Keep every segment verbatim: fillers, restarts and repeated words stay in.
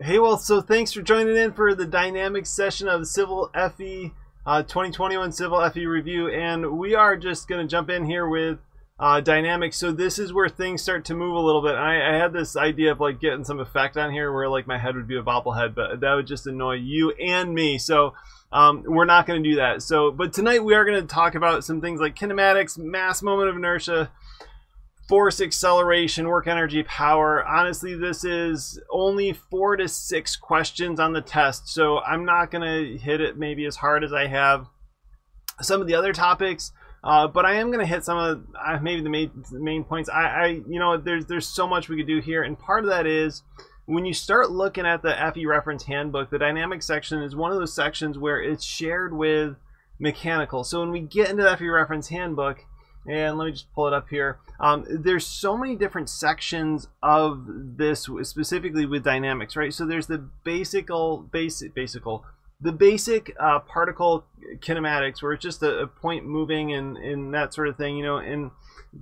Hey, well, so thanks for joining in for the dynamic session of the Civil F E uh, twenty twenty-one Civil F E review, and we are just going to jump in here with uh, dynamics. So this is where things start to move a little bit. I, I had this idea of like getting some effect on here where like my head would be a bobblehead, but that would just annoy you and me. So um, we're not going to do that. So, but tonight we are going to talk about some things like kinematics, mass, moment of inertia, force, acceleration, work, energy, power. Honestly, this is only four to six questions on the test, so I'm not gonna hit it maybe as hard as I have some of the other topics, uh, but I am gonna hit some of uh, maybe the main, main points. I, I, you know, there's there's so much we could do here, and part of that is when you start looking at the F E Reference Handbook, the dynamics section is one of those sections where it's shared with mechanical. So when we get into the F E Reference Handbook, and let me just pull it up here. Um, there's so many different sections of this, specifically with dynamics, right? So there's the basical, basic, basical, the basic uh, particle kinematics, where it's just a, a point moving and, and that sort of thing, you know. And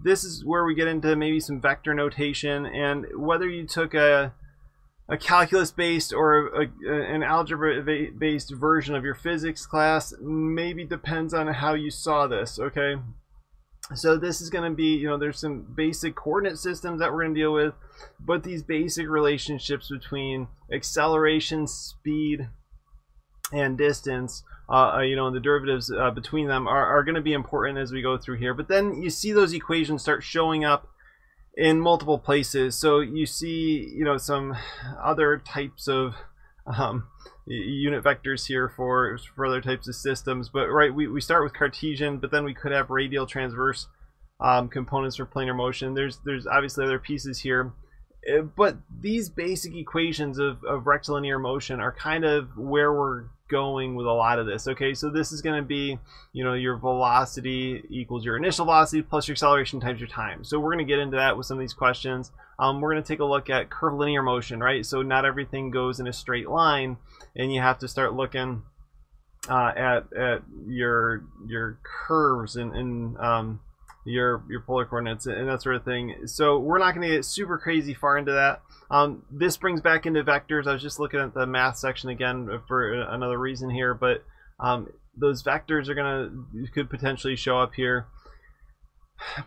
this is where we get into maybe some vector notation, and whether you took a a calculus-based or a, a, an algebra-based version of your physics class, maybe depends on how you saw this, okay? So this is going to be, you know, there's some basic coordinate systems that we're going to deal with, but these basic relationships between acceleration, speed, and distance, uh, you know, and the derivatives uh, between them are, are going to be important as we go through here. But then you see those equations start showing up in multiple places. So you see, you know, some other types of um, unit vectors here for, for other types of systems, but right, we, we start with Cartesian, but then we could have radial, transverse um, components for planar motion. There's there's obviously other pieces here, but these basic equations of, of rectilinear motion are kind of where we're going with a lot of this, okay? So this is going to be, you know, your velocity equals your initial velocity plus your acceleration times your time. So we're going to get into that with some of these questions. Um, we're going to take a look at curvilinear motion, right? So not everything goes in a straight line, and you have to start looking uh, at at your your curves and, and um, your your polar coordinates and that sort of thing. So we're not going to get super crazy far into that. Um, this brings back into vectors. I was just looking at the math section again for another reason here, but um, those vectors are going to could potentially show up here.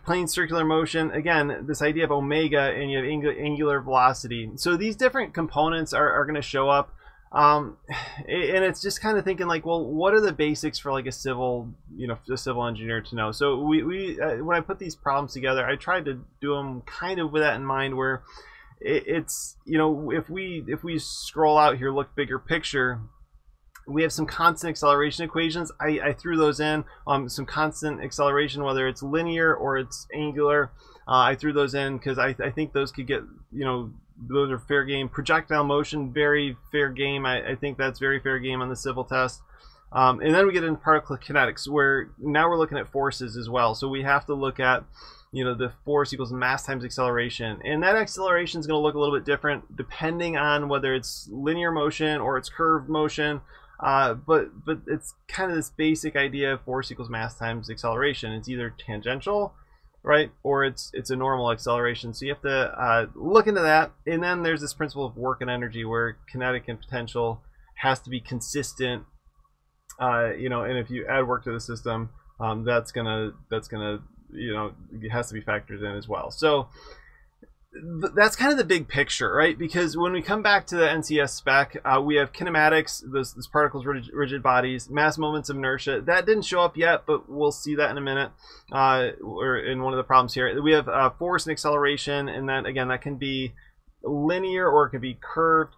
Plane circular motion, again, this idea of omega, and you have angular velocity. So these different components are, are going to show up, um, and it's just kind of thinking like, well, what are the basics for like a civil, you know, a civil engineer to know? So we, we uh, when I put these problems together, I tried to do them kind of with that in mind, where it, it's, you know, if we if we scroll out here, look bigger picture, we have some constant acceleration equations. I, I threw those in, um, some constant acceleration, whether it's linear or it's angular. Uh, I threw those in because I, I think those could get, you know, those are fair game. Projectile motion, very fair game. I, I think that's very fair game on the civil test. Um, and then we get into particle kinetics, where now we're looking at forces as well. So we have to look at, you know, the force equals mass times acceleration, and that acceleration is going to look a little bit different depending on whether it's linear motion or it's curved motion. Uh, but but it's kind of this basic idea of force equals mass times acceleration. It's either tangential, right, or it's it's a normal acceleration. So you have to uh, look into that. And then there's this principle of work and energy, where kinetic and potential has to be consistent. Uh, you know, and if you add work to the system, um, that's gonna that's gonna you know, it has to be factored in as well. So that's kind of the big picture, right? Because when we come back to the N C S spec, uh, we have kinematics, those, those particles, rigid, rigid bodies, mass, moments of inertia. That didn't show up yet, but we'll see that in a minute, uh, or in one of the problems here. We have uh, force and acceleration, and then again, that can be linear or it could be curved,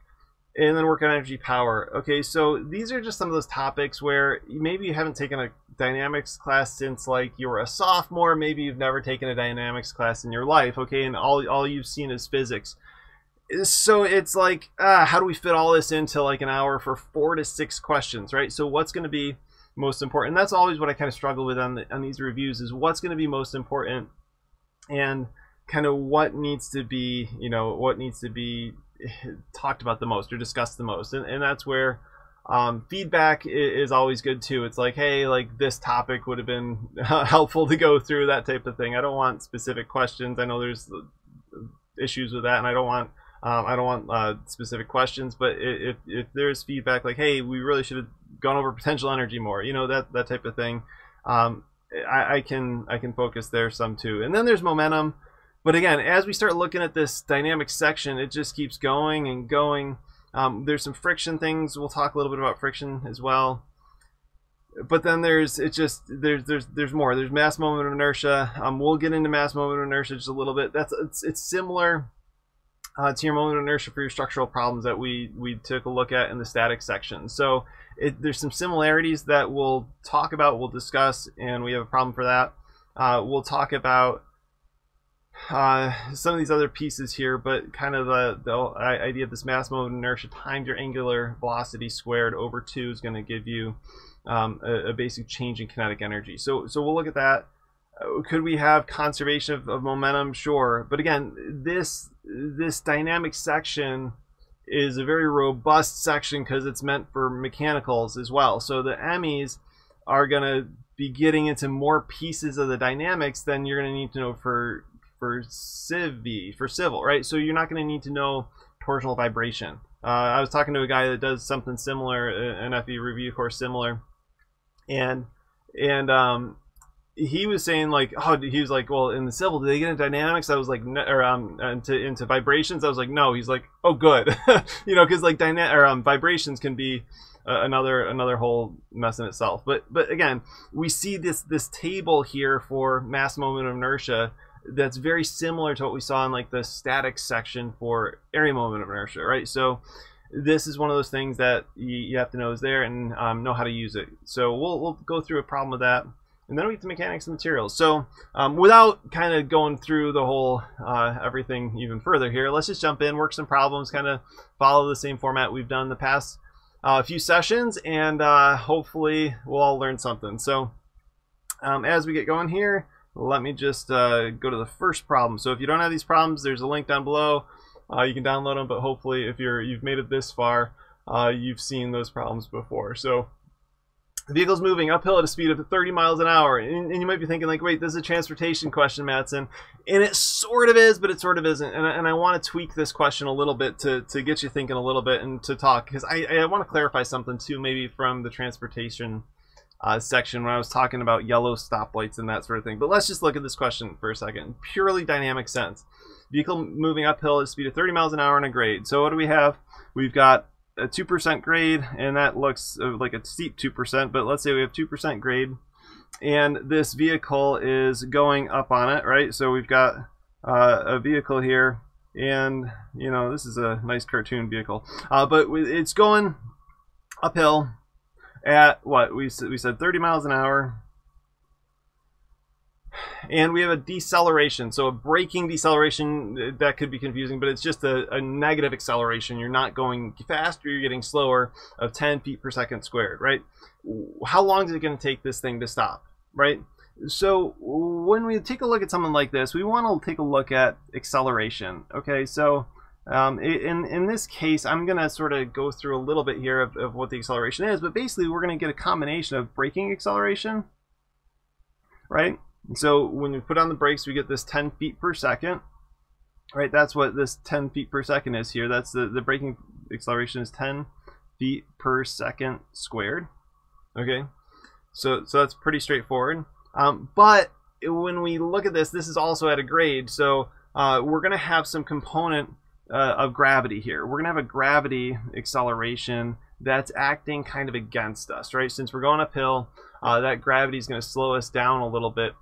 and then work on energy, power. Okay, so these are just some of those topics where maybe you haven't taken a dynamics class since like you were a sophomore, maybe you've never taken a dynamics class in your life, okay, and all, all you've seen is physics. So it's like, ah, how do we fit all this into like an hour for four to six questions, right? So what's gonna be most important? And that's always what I kind of struggle with on, the, on these reviews, is what's gonna be most important, and kind of what needs to be, you know, what needs to be talked about the most or discussed the most. And, and that's where um, feedback is always good too. It's like, hey, like this topic would have been helpful to go through, that type of thing. I don't want specific questions. I know there's issues with that, and I don't want Um, I don't want uh, specific questions, but if, if there's feedback like, hey, we really should have gone over potential energy more, you know, that, that type of thing, um, I, I can I can focus there some too. And then there's momentum. But again, as we start looking at this dynamic section, it just keeps going and going. Um, there's some friction things. We'll talk a little bit about friction as well. But then there's it's just there's there's there's more. There's mass moment of inertia. Um, we'll get into mass moment of inertia just a little bit. That's it's it's similar uh, to your moment of inertia for your structural problems that we we took a look at in the static section. So it, there's some similarities that we'll talk about, we'll discuss, and we have a problem for that. Uh, we'll talk about uh, some of these other pieces here, but kind of the, the idea of this mass moment of inertia times your angular velocity squared over two is going to give you Um, a, a basic change in kinetic energy. So, so we'll look at that. Uh, could we have conservation of, of momentum? Sure, but again, this this dynamic section is a very robust section because it's meant for mechanicals as well. So the M Es are going to be getting into more pieces of the dynamics than you're going to need to know for for Civ, for civil, right? So you're not going to need to know torsional vibration. Uh, I was talking to a guy that does something similar, an F E review course similar, and and um, he was saying like, oh, he was like, well, in the civil, do they get into dynamics? I was like, no, or um, into into vibrations. I was like, no. He's like, oh, good, you know, because like dyna or um, vibrations can be uh, another another whole mess in itself. But but again, we see this this table here for mass moment of inertia. That's very similar to what we saw in like the static section for area moment of inertia, right? So this is one of those things that you, you have to know is there and um, know how to use it. So we'll, we'll go through a problem with that, and then we get to mechanics and materials. So um, without kind of going through the whole uh, everything even further here, let's just jump in, work some problems, kind of follow the same format we've done the past uh, few sessions, and uh, hopefully we'll all learn something. So um, as we get going here, let me just uh, go to the first problem. So if you don't have these problems, there's a link down below. Uh, you can download them, but hopefully if you're, you've made it this far, uh, you've seen those problems before. So the vehicle's moving uphill at a speed of thirty miles an hour. And, and you might be thinking like, wait, this is a transportation question, Madsen. And it sort of is, but it sort of isn't. And I, and I want to tweak this question a little bit to, to get you thinking a little bit and to talk, because I, I want to clarify something too, maybe from the transportation Uh, section when I was talking about yellow stoplights and that sort of thing. But let's just look at this question for a second. Purely dynamic sense. Vehicle moving uphill at a speed of thirty miles an hour in a grade. So what do we have? We've got a two percent grade, and that looks like a steep two percent, but let's say we have two percent grade, and this vehicle is going up on it, right? So we've got uh, a vehicle here, and you know, this is a nice cartoon vehicle, uh, but it's going uphill at what we said, we said thirty miles an hour, and we have a deceleration, so a braking deceleration. That could be confusing, but it's just a, a negative acceleration. You're not going faster, you're getting slower, of ten feet per second squared, right? How long is it going to take this thing to stop, right? So when we take a look at something like this, we want to take a look at acceleration. Okay, so Um, in, in this case, I'm going to sort of go through a little bit here of, of what the acceleration is, but basically we're going to get a combination of braking acceleration, right? And so when we put on the brakes, we get this ten feet per second, right? That's what this ten feet per second is here. That's the, the braking acceleration is ten feet per second squared, okay? So, so that's pretty straightforward. Um, but when we look at this, this is also at a grade, so uh, we're going to have some component Uh, of gravity here. We're gonna have a gravity acceleration that's acting kind of against us, right? Since we're going uphill, uh, that gravity is gonna slow us down a little bit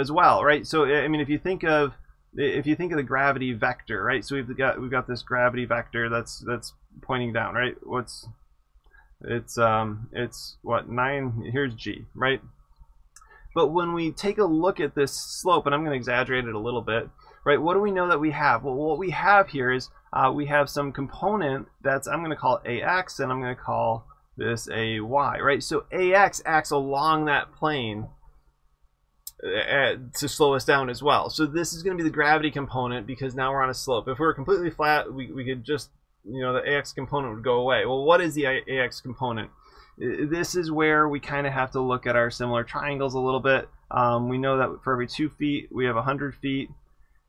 as well, right? So I mean, if you think of if you think of the gravity vector, right? So we've got we've got this gravity vector that's that's pointing down, right? What's it's um it's what nine? Here's G, right? But when we take a look at this slope, and I'm gonna exaggerate it a little bit. Right, what do we know that we have? Well, what we have here is uh, we have some component that's, I'm going to call A X, and I'm going to call this A Y, right? So A X acts along that plane to slow us down as well. So this is going to be the gravity component because now we're on a slope. If we were completely flat, we, we could just, you know, the A X component would go away. Well, what is the A X component? This is where we kind of have to look at our similar triangles a little bit. Um, we know that for every two feet, we have one hundred feet.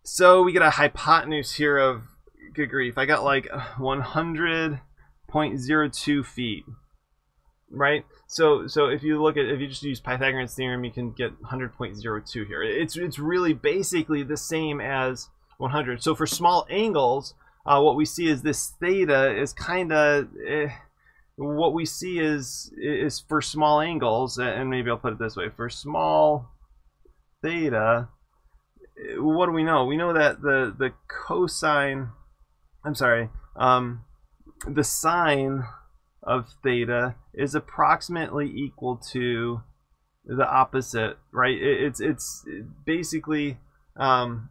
So we get a hypotenuse here of good grief, I got like one hundred point zero two feet, right? So so if you look at, if you just use Pythagorean's theorem, you can get one hundred point zero two here. It's, it's really basically the same as one hundred. So for small angles, uh, what we see is this theta is kind of, eh, what we see is, is for small angles, and maybe I'll put it this way, for small theta, what do we know? We know that the, the cosine, I'm sorry, um, the sine of theta is approximately equal to the opposite, right? It, it's, it's basically, um,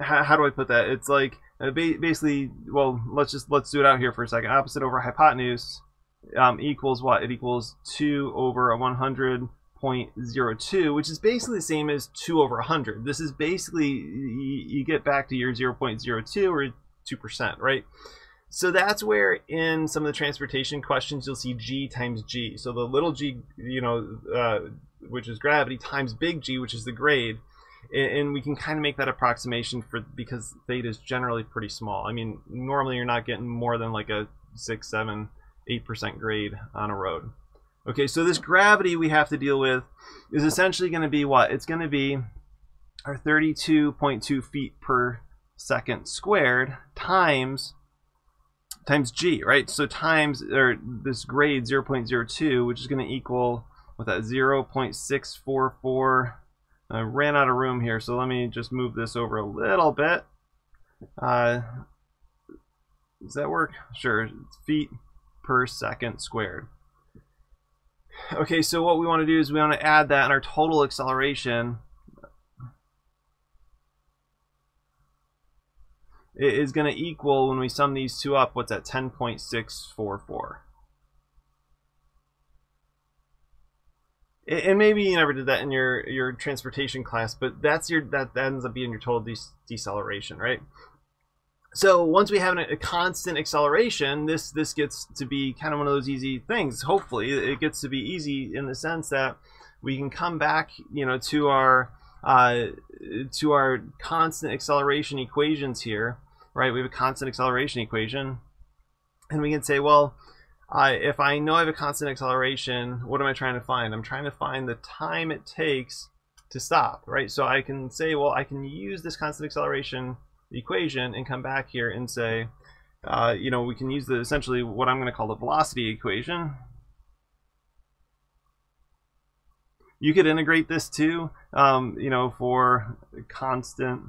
how, how do I put that? It's like, Uh, ba basically, well, let's just, let's do it out here for a second. Opposite over hypotenuse um, equals what? It equals two over a one hundred point zero two, which is basically the same as two over one hundred. This is basically, you get back to your zero point zero two or two percent, right? So that's where in some of the transportation questions, you'll see G times G. So the little g, you know, uh, which is gravity, times big G, which is the grade. And we can kind of make that approximation for, because theta is generally pretty small. I mean, normally you're not getting more than like a six, seven, eight percent grade on a road. Okay, so this gravity we have to deal with is essentially going to be what? It's going to be our thirty-two point two feet per second squared times times g, right? So times or this grade zero point zero two, which is going to equal what, that zero point six four four. I ran out of room here, so let me just move this over a little bit. Uh, does that work? Sure, feet per second squared. Okay, so what we want to do is we want to add that in our total acceleration. It is going to equal, when we sum these two up, what's that, ten point six four four. And maybe you never did that in your your transportation class, but that's your that, that ends up being your total deceleration, right? So once we have a constant acceleration, this this gets to be kind of one of those easy things. Hopefully, it gets to be easy in the sense that we can come back, you know, to our uh, to our constant acceleration equations here, right? We have a constant acceleration equation, and we can say, well, Uh, if I know I have a constant acceleration, what am I trying to find? I'm trying to find the time it takes to stop, right? So I can say, well, I can use this constant acceleration equation and come back here and say, uh, you know, we can use the, essentially what I'm going to call the velocity equation. You could integrate this too, um, you know, for constant.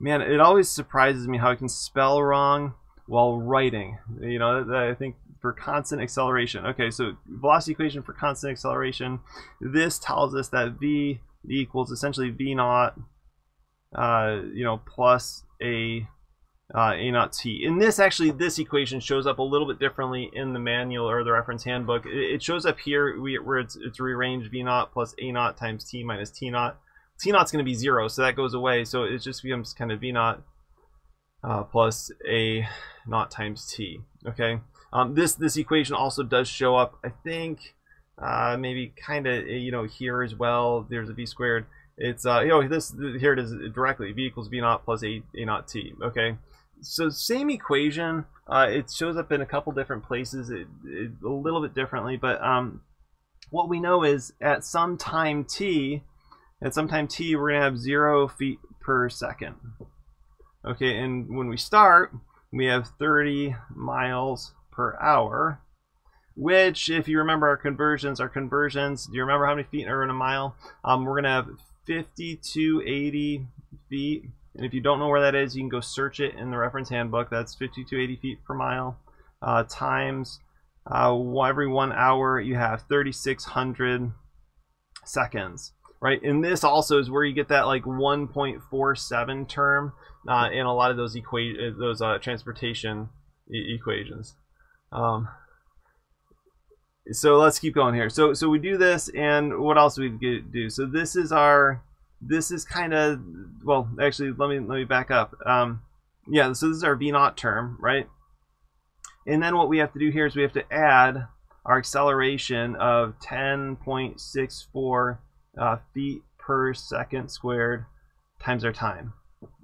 Man, it always surprises me how I can spell wrong while writing, you know, I think for constant acceleration. Okay, so velocity equation for constant acceleration. This tells us that v equals essentially v naught, uh, you know, plus a uh, a naught t. And this actually, this equation shows up a little bit differently in the manual or the reference handbook. It shows up here where it's, it's rearranged v naught plus a naught times t minus t naught. T naught's going to be zero, so that goes away. So it just becomes kind of v naught Uh, plus a naught times t. Okay, um, this this equation also does show up, I think, uh, maybe kind of, you know, here as well. There's a v squared. It's uh, you know, this here it is directly, v equals v naught plus a a naught t. Okay, so same equation. Uh, it shows up in a couple different places, it, it, a little bit differently, but um, what we know is at some time t, at some time t, we're gonna have zero feet per second. Okay, and when we start, we have thirty miles per hour, which, if you remember our conversions, our conversions, do you remember how many feet are in a mile? Um, we're going to have fifty-two eighty feet, and if you don't know where that is, you can go search it in the reference handbook. That's fifty-two eighty feet per mile, uh, times uh, every one hour, you have thirty-six hundred seconds. Right, and this also is where you get that like one point four seven term uh, in a lot of those equa those uh, transportation e equations. Um, so let's keep going here. So so we do this, and what else do we do? So this is our, this is kind of, well, actually let me let me back up. Um, yeah, so this is our v naught term, right? And then what we have to do here is we have to add our acceleration of ten point six four. Uh, feet per second squared times our time.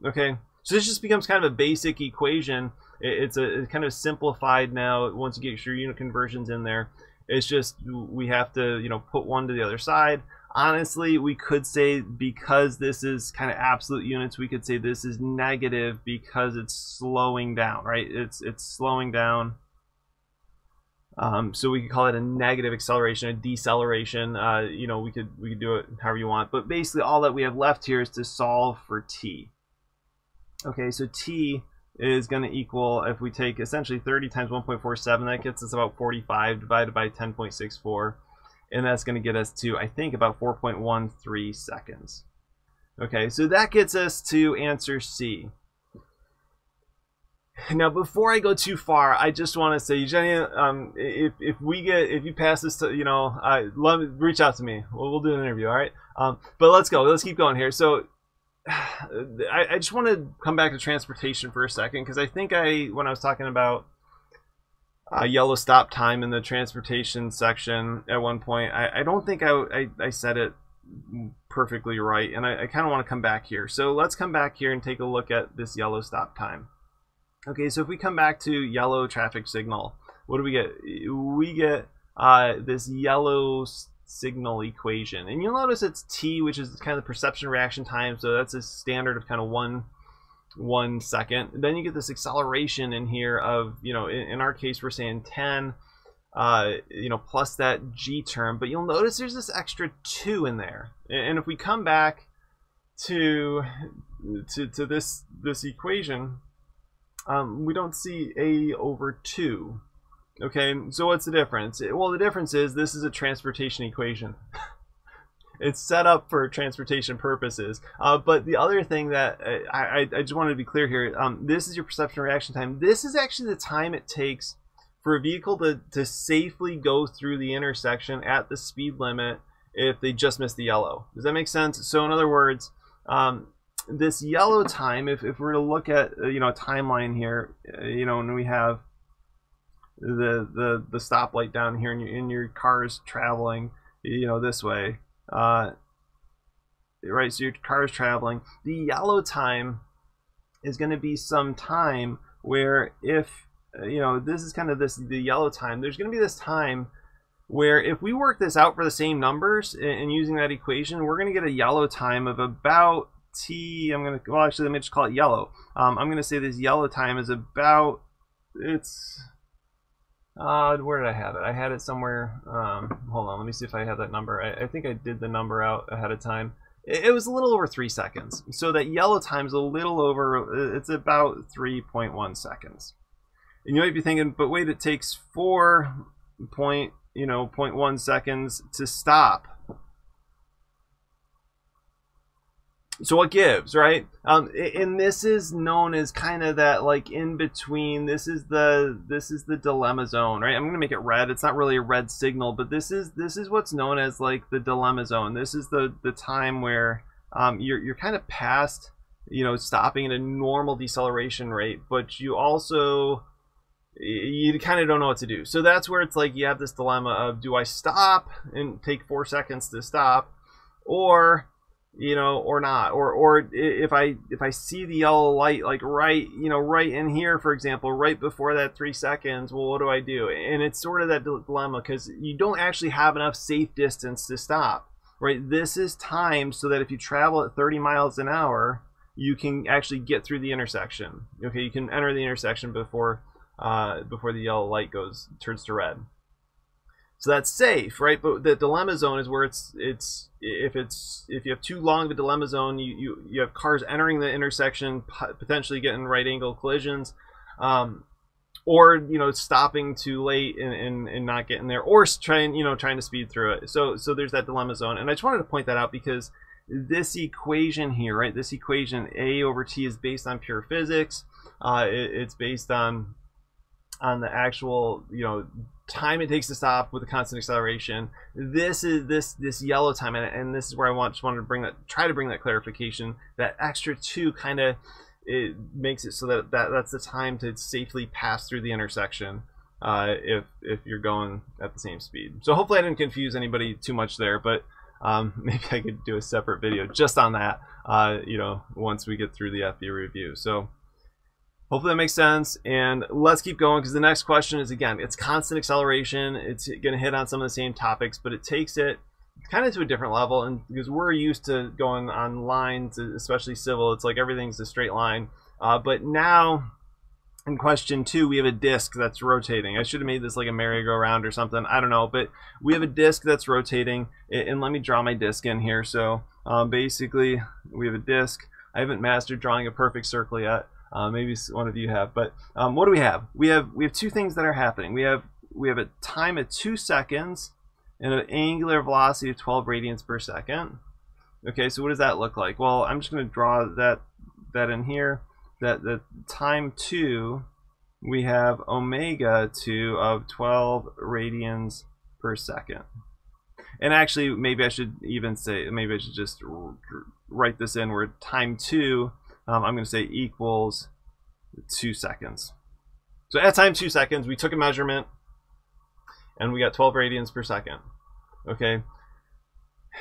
Okay, so this just becomes kind of a basic equation. It's a it's kind of simplified now once you get your unit conversions in there. It's just we have to, you know, put one to the other side. Honestly, we could say, because this is kind of absolute units, we could say this is negative because it's slowing down, right? It's it's slowing down. Um, so we could call it a negative acceleration, a deceleration. Uh, you know, we could we could do it however you want. But basically, all that we have left here is to solve for t. Okay, so t is going to equal, if we take essentially thirty times one point four seven, that gets us about forty-five divided by ten point six four, and that's going to get us to, I think, about four point one three seconds. Okay, so that gets us to answer C. Now, before I go too far, I just want to say, Eugenia, um, if if we get if you pass this to, you know, uh, let me, reach out to me. We'll, we'll do an interview, all right? Um, but let's go. Let's keep going here. So, I, I just want to come back to transportation for a second, because I think I when I was talking about uh, yellow stop time in the transportation section at one point, I, I don't think I, I I said it perfectly right, and I, I kind of want to come back here. So let's come back here and take a look at this yellow stop time. Okay, so if we come back to yellow traffic signal, what do we get? We get uh, this yellow signal equation. And you'll notice it's T, which is kind of the perception reaction time. So that's a standard of kind of one, one second. Then you get this acceleration in here of, you know, in, in our case, we're saying ten, uh, you know, plus that G term. But you'll notice there's this extra two in there. And if we come back to, to, to this, this equation, Um, we don't see A over two. Okay, so what's the difference? Well, the difference is this is a transportation equation. It's set up for transportation purposes. Uh, but the other thing that I, I, I just wanted to be clear here, um, this is your perception reaction time. This is actually the time it takes for a vehicle to, to safely go through the intersection at the speed limit if they just miss the yellow. Does that make sense? So in other words, um, this yellow time, if, if we're to look at, you know, a timeline here, you know, and we have the the the stoplight down here, and your in your car's traveling, you know, this way, uh, right? So your car's traveling. The yellow time is going to be some time where, if you know, this is kind of this the yellow time. There's going to be this time where, if we work this out for the same numbers and, and using that equation, we're going to get a yellow time of about T, I'm gonna well actually let me just call it yellow. Um, I'm gonna say this yellow time is about it's uh, where did I have it? I had it somewhere. Um, hold on, let me see if I have that number. I, I think I did the number out ahead of time. It, it was a little over three seconds. So that yellow time is a little over. It's about three point one seconds. And you might be thinking, but wait, it takes four point you know point one seconds to stop. So what gives, right? Um, and this is known as kind of that, like, in between. This is the this is the dilemma zone, right? I'm gonna make it red. It's not really a red signal, but this is this is what's known as, like, the dilemma zone. This is the the time where um, you're you're kind of past, you know, stopping at a normal deceleration rate, but you also you kind of don't know what to do. So that's where it's like you have this dilemma of, do I stop and take four seconds to stop, or you know, or not, or or if I if I see the yellow light, like, right, you know, right in here, for example, right before that three seconds, well, what do I do? And it's sort of that dilemma, because you don't actually have enough safe distance to stop, right? This is time so that if you travel at thirty miles an hour, you can actually get through the intersection. Okay, you can enter the intersection before uh, before the yellow light goes turns to red. So that's safe, right? But the dilemma zone is where it's it's if it's if you have too long of a dilemma zone, you you, you have cars entering the intersection, potentially getting right angle collisions, um, or you know stopping too late and, and and not getting there, or trying you know trying to speed through it. So so there's that dilemma zone, and I just wanted to point that out because this equation here, right? This equation A over T is based on pure physics. Uh, it, it's based on on the actual you know. time it takes to stop with a constant acceleration. This is this this yellow time, and, and this is where I want just wanted to bring that try to bring that clarification. That extra two kind of it makes it so that, that that's the time to safely pass through the intersection uh, if if you're going at the same speed. So hopefully I didn't confuse anybody too much there, but Um, maybe I could do a separate video just on that, uh, you know, once we get through the F E review. So hopefully that makes sense, and let's keep going, because the next question is, again, it's constant acceleration. It's going to hit on some of the same topics, but it takes it kind of to a different level, and because we're used to going on lines, especially civil, it's like everything's a straight line. Uh, but now in question two, we have a disc that's rotating. I should have made this like a merry-go-round or something, I don't know, but we have a disc that's rotating, and let me draw my disc in here. So um, basically we have a disc. I haven't mastered drawing a perfect circle yet. Uh, maybe one of you have, but um, what do we have? We have we have two things that are happening. We have we have a time of two seconds and an angular velocity of twelve radians per second. Okay, so what does that look like? Well, I'm just going to draw that that in here. That the time two, we have omega two of twelve radians per second. And actually, maybe I should even say, maybe I should just write this in where time two, um, I'm going to say equals two seconds. So at time two seconds, we took a measurement, and we got twelve radians per second. Okay,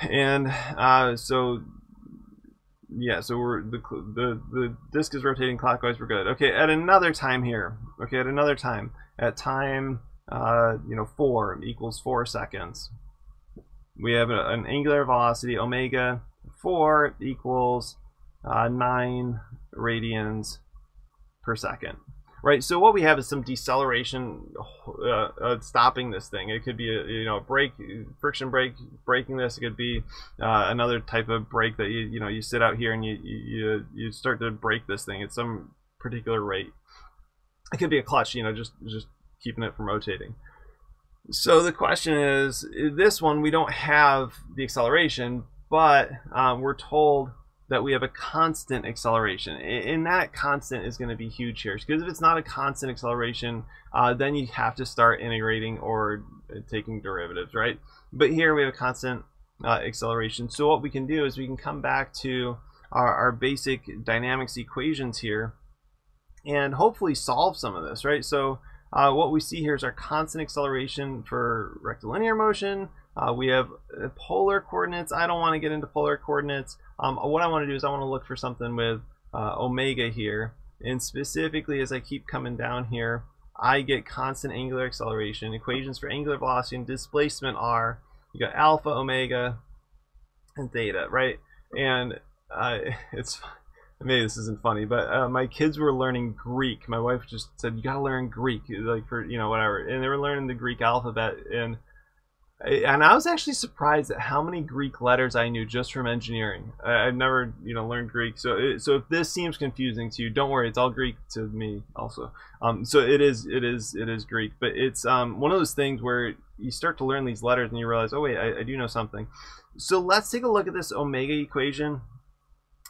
and uh, so yeah, so we're the, the the disk is rotating clockwise. We're good. Okay, at another time here. Okay, at another time, at time uh, you know four equals four seconds. We have a, an angular velocity omega four equals uh, nine radians per second. Right, so what we have is some deceleration uh, uh, stopping this thing. It could be a you know brake, friction brake braking this. It could be uh, another type of brake that you you know you sit out here and you you you start to brake this thing at some particular rate. It could be a clutch, you know, just just keeping it from rotating. So the question is, this one we don't have the acceleration, but um, we're told that we have a constant acceleration, and that constant is going to be huge here, because if it's not a constant acceleration, uh, then you have to start integrating or taking derivatives, right? But here we have a constant uh, acceleration. So what we can do is we can come back to our, our basic dynamics equations here and hopefully solve some of this, right? So uh, what we see here is our constant acceleration for rectilinear motion. Uh, we have polar coordinates. I don't want to get into polar coordinates. Um, what I want to do is I want to look for something with uh, omega here, and specifically as I keep coming down here, I get constant angular acceleration. Equations for angular velocity and displacement are, you got alpha, omega, and theta, right? And uh, it's, maybe this isn't funny, but uh, my kids were learning Greek. My wife just said, you got to learn Greek, like for, you know, whatever. And they were learning the Greek alphabet, and And I was actually surprised at how many Greek letters I knew just from engineering. I've never, you know, learned Greek. So, it, so if this seems confusing to you, don't worry. It's all Greek to me, also. Um, so it is, it is, it is Greek. But it's um, one of those things where you start to learn these letters and you realize, oh wait, I, I do know something. So let's take a look at this omega equation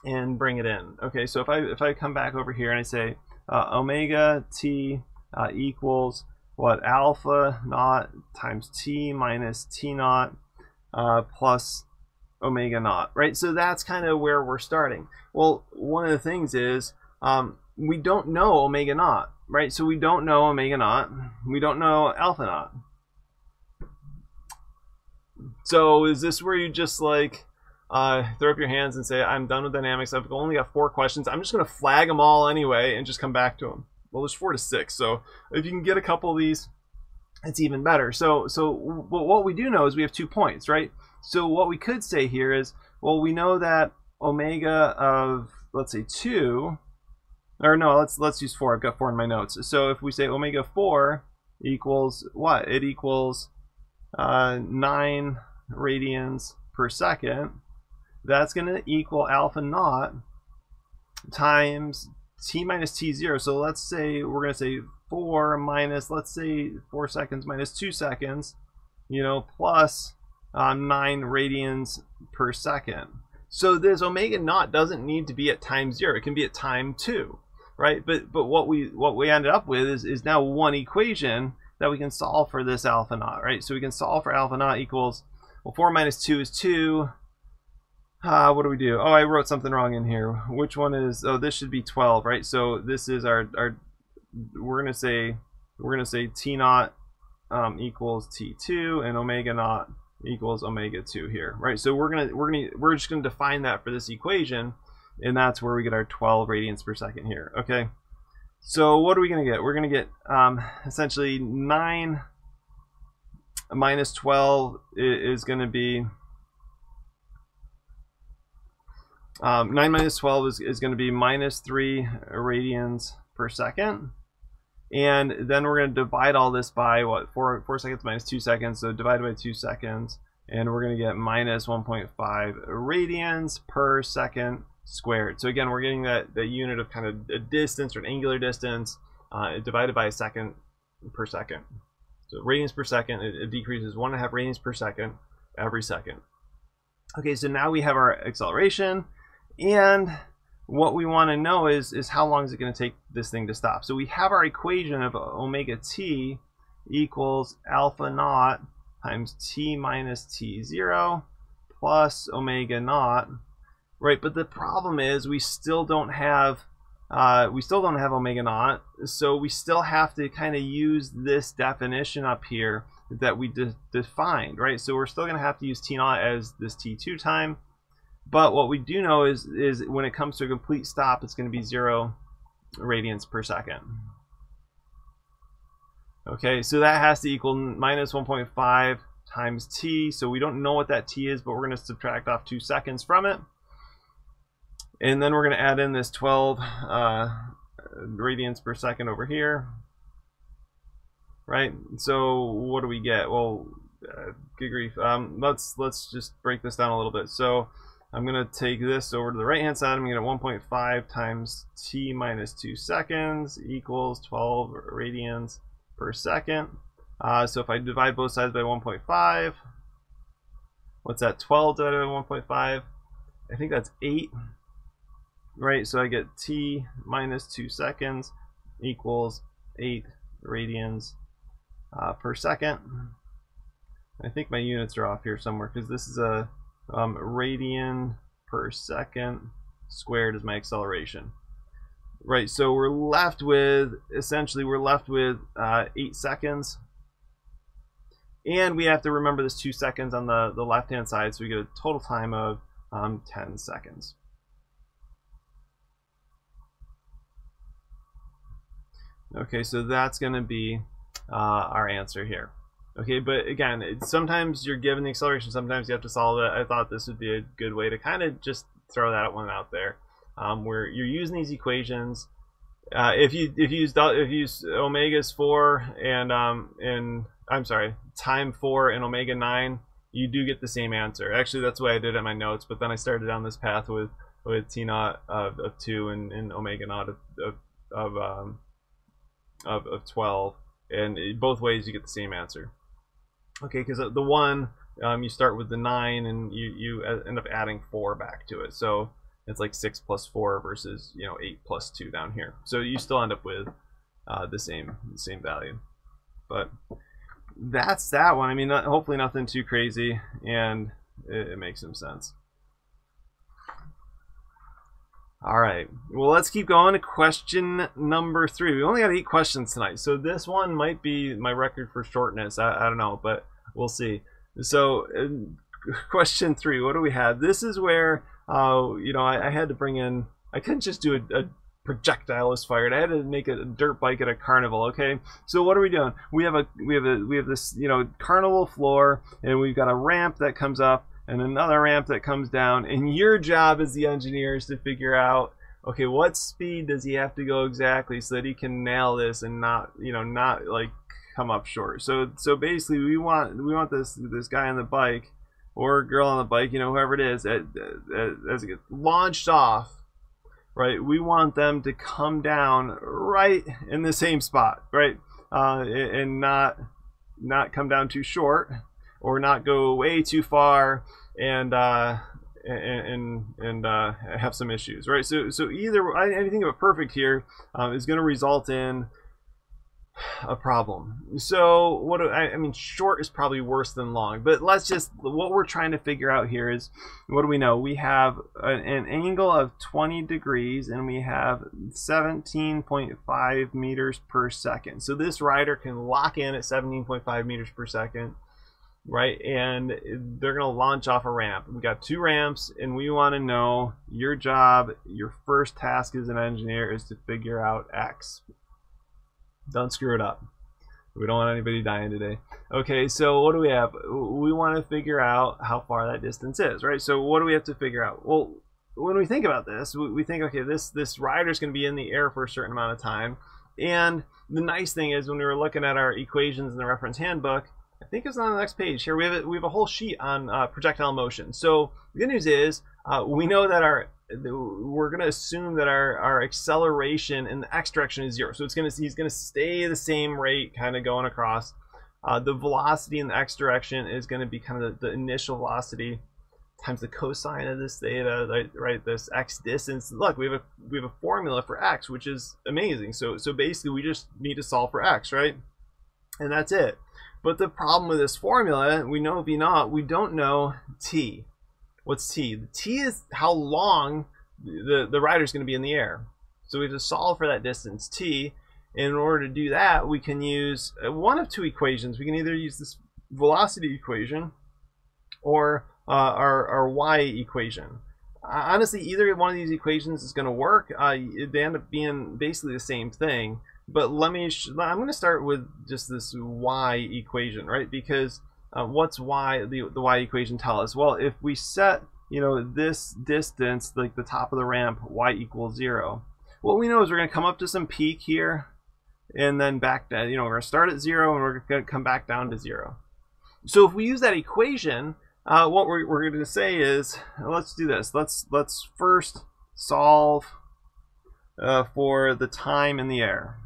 and bring it in. Okay, so if I if I come back over here and I say uh, omega t uh, equals what, alpha naught times t minus t naught uh, plus omega naught, right? So that's kind of where we're starting. Well, one of the things is um, we don't know omega naught, right? So we don't know omega naught. We don't know alpha naught. So is this where you just like uh, throw up your hands and say, I'm done with dynamics. I've only got four questions. I'm just going to flag them all anyway and just come back to them. Well, there's four to six, so if you can get a couple of these, it's even better. So, so what we do know is we have two points, right? So what we could say here is, well, we know that omega of, let's say two, or no, let's let's use four. I've got four in my notes. So if we say omega four equals what? It equals uh, nine radians per second. That's going to equal alpha naught times t minus t zero. So let's say we're going to say four minus, let's say four seconds minus two seconds, you know, plus um, nine radians per second. So this omega naught doesn't need to be at time zero. It can be at time two, right? But but what we what we ended up with is is now one equation that we can solve for this alpha naught, right? So we can solve for alpha naught equals, well, four minus two is two. Uh, what do we do? Oh, I wrote something wrong in here. Which one is? Oh, this should be twelve, right? So this is our our. We're gonna say we're gonna say t naught um, equals t two and omega naught equals omega two here, right? So we're gonna we're gonna we're just gonna define that for this equation, and that's where we get our twelve radians per second here. Okay, so what are we gonna get? We're gonna get um, essentially nine minus twelve is gonna be um, nine minus twelve is is gonna be minus three radians per second. And then we're going to divide all this by what, four four seconds minus two seconds, so divide by two seconds, and we're going to get minus one point five radians per second squared. So again, we're getting that the unit of kind of a distance or an angular distance uh, divided by a second per second. So radians per second, it, it decreases one and a half radians per second every second. Okay, so now we have our acceleration, and what we want to know is is how long is it going to take this thing to stop. So we have our equation of omega t equals alpha naught times t minus t zero plus omega naught, right? But the problem is we still don't have uh, we still don't have omega naught, so we still have to kind of use this definition up here that we de defined, right? So we're still going to have to use t naught as this t two time. But what we do know is, is when it comes to a complete stop, it's going to be zero radians per second. Okay, so that has to equal minus one point five times t. So we don't know what that t is, but we're going to subtract off two seconds from it. And then we're going to add in this twelve uh, radians per second over here. Right? So what do we get? Well, uh, good grief. Um, let's, let's just break this down a little bit. So I'm going to take this over to the right hand side. I'm going to get one point five times t minus two seconds equals twelve radians per second. Uh, so if I divide both sides by one point five, what's that? twelve divided by one point five? I think that's eight, right? So I get t minus two seconds equals eight radians uh, per second. I think my units are off here somewhere because this is a Um, radian per second squared is my acceleration, right? So we're left with essentially we're left with uh, eight seconds, and we have to remember this two seconds on the the left hand side, so we get a total time of um, ten seconds. Okay, so that's going to be uh, our answer here. Okay, but again, it, sometimes you're given the acceleration, sometimes you have to solve it. I thought this would be a good way to kind of just throw that one out there, um, where you're using these equations. Uh, if you if you use if you use omegas four and um and I'm sorry time four and omega nine, you do get the same answer. Actually, that's what I did in my notes, but then I started down this path with with t naught of, of two and, and omega naught of of of, um, of of twelve, and both ways you get the same answer. Okay, because the one, um, you start with the nine and you, you end up adding four back to it. So it's like six plus four versus, you know, eight plus two down here. So you still end up with uh, the same the same value. But that's that one. I mean, not, hopefully nothing too crazy, and it, it makes some sense. All right, well, let's keep going to question number three. We only got eight questions tonight, so this one might be my record for shortness. I, I don't know, but we'll see. So uh, question three, what do we have? This is where, uh, you know, I, I had to bring in, I couldn't just do a, a projectile was fired. I had to make a dirt bike at a carnival. Okay, so what are we doing? We have a, we have a, we have this, you know, carnival floor, and we've got a ramp that comes up, and another ramp that comes down, and your job as the engineer is to figure out, okay, what speed does he have to go exactly so that he can nail this and not, you know, not like come up short. So, so basically, we want we want this this guy on the bike or girl on the bike, you know, whoever it is, at, at, as it gets launched off, right? We want them to come down right in the same spot, right, uh, and not not come down too short, or not go way too far and uh, and and uh, have some issues, right? So so either anything of a perfect here um, is going to result in a problem. So what do, I, I mean, short is probably worse than long, but let's just, what we're trying to figure out here is, what do we know? We have an, an angle of twenty degrees, and we have seventeen point five meters per second. So this rider can lock in at seventeen point five meters per second. right? And they're going to launch off a ramp. We got two ramps, and we want to know your job, your first task as an engineer is to figure out X. Don't screw it up. We don't want anybody dying today. Okay, so what do we have? We want to figure out how far that distance is, right? So what do we have to figure out? Well, when we think about this, we think, okay, this, this rider is going to be in the air for a certain amount of time. And the nice thing is when we were looking at our equations in the reference handbook, I think it's on the next page here, we have a, we have a whole sheet on uh, projectile motion. So the good news is uh, we know that our we're going to assume that our, our acceleration in the x direction is zero. So it's going to he's going to stay the same rate kind of going across. Uh, the velocity in the x direction is going to be kind of the, the initial velocity times the cosine of this theta, right? This x distance. Look, we have a we have a formula for x, which is amazing. So so basically we just need to solve for x, right? And that's it. But the problem with this formula, we know v naught, we don't know t. What's t? The t is how long the, the rider is going to be in the air. So we have to solve for that distance, t. And in order to do that, we can use one of two equations. We can either use this velocity equation or uh, our, our y equation. Uh, honestly, either one of these equations is going to work. Uh, they end up being basically the same thing. But let me, sh I'm going to start with just this y equation, right? Because uh, what's y, the, the y equation tell us? Well, if we set, you know, this distance, like the top of the ramp, y equals zero. What we know is we're going to come up to some peak here and then back down, you know, we're going to start at zero and we're going to come back down to zero. So if we use that equation, uh, what we're, we're going to say is, let's do this. Let's, let's first solve uh, for the time in the air.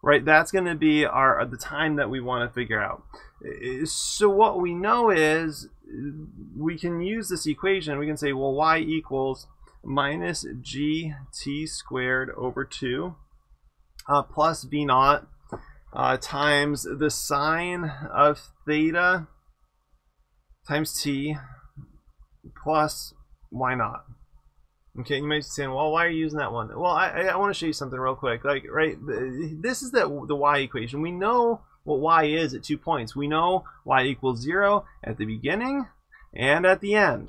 Right, that's going to be our the time that we want to figure out. So what we know is we can use this equation. We can say, well, y equals minus gt squared over two uh, plus v naught uh, times the sine of theta times t plus y naught. Okay, you might be saying, well, why are you using that one? Well, I, I want to show you something real quick. Like, right, this is the, the y equation. We know what y is at two points. We know y equals zero at the beginning and at the end.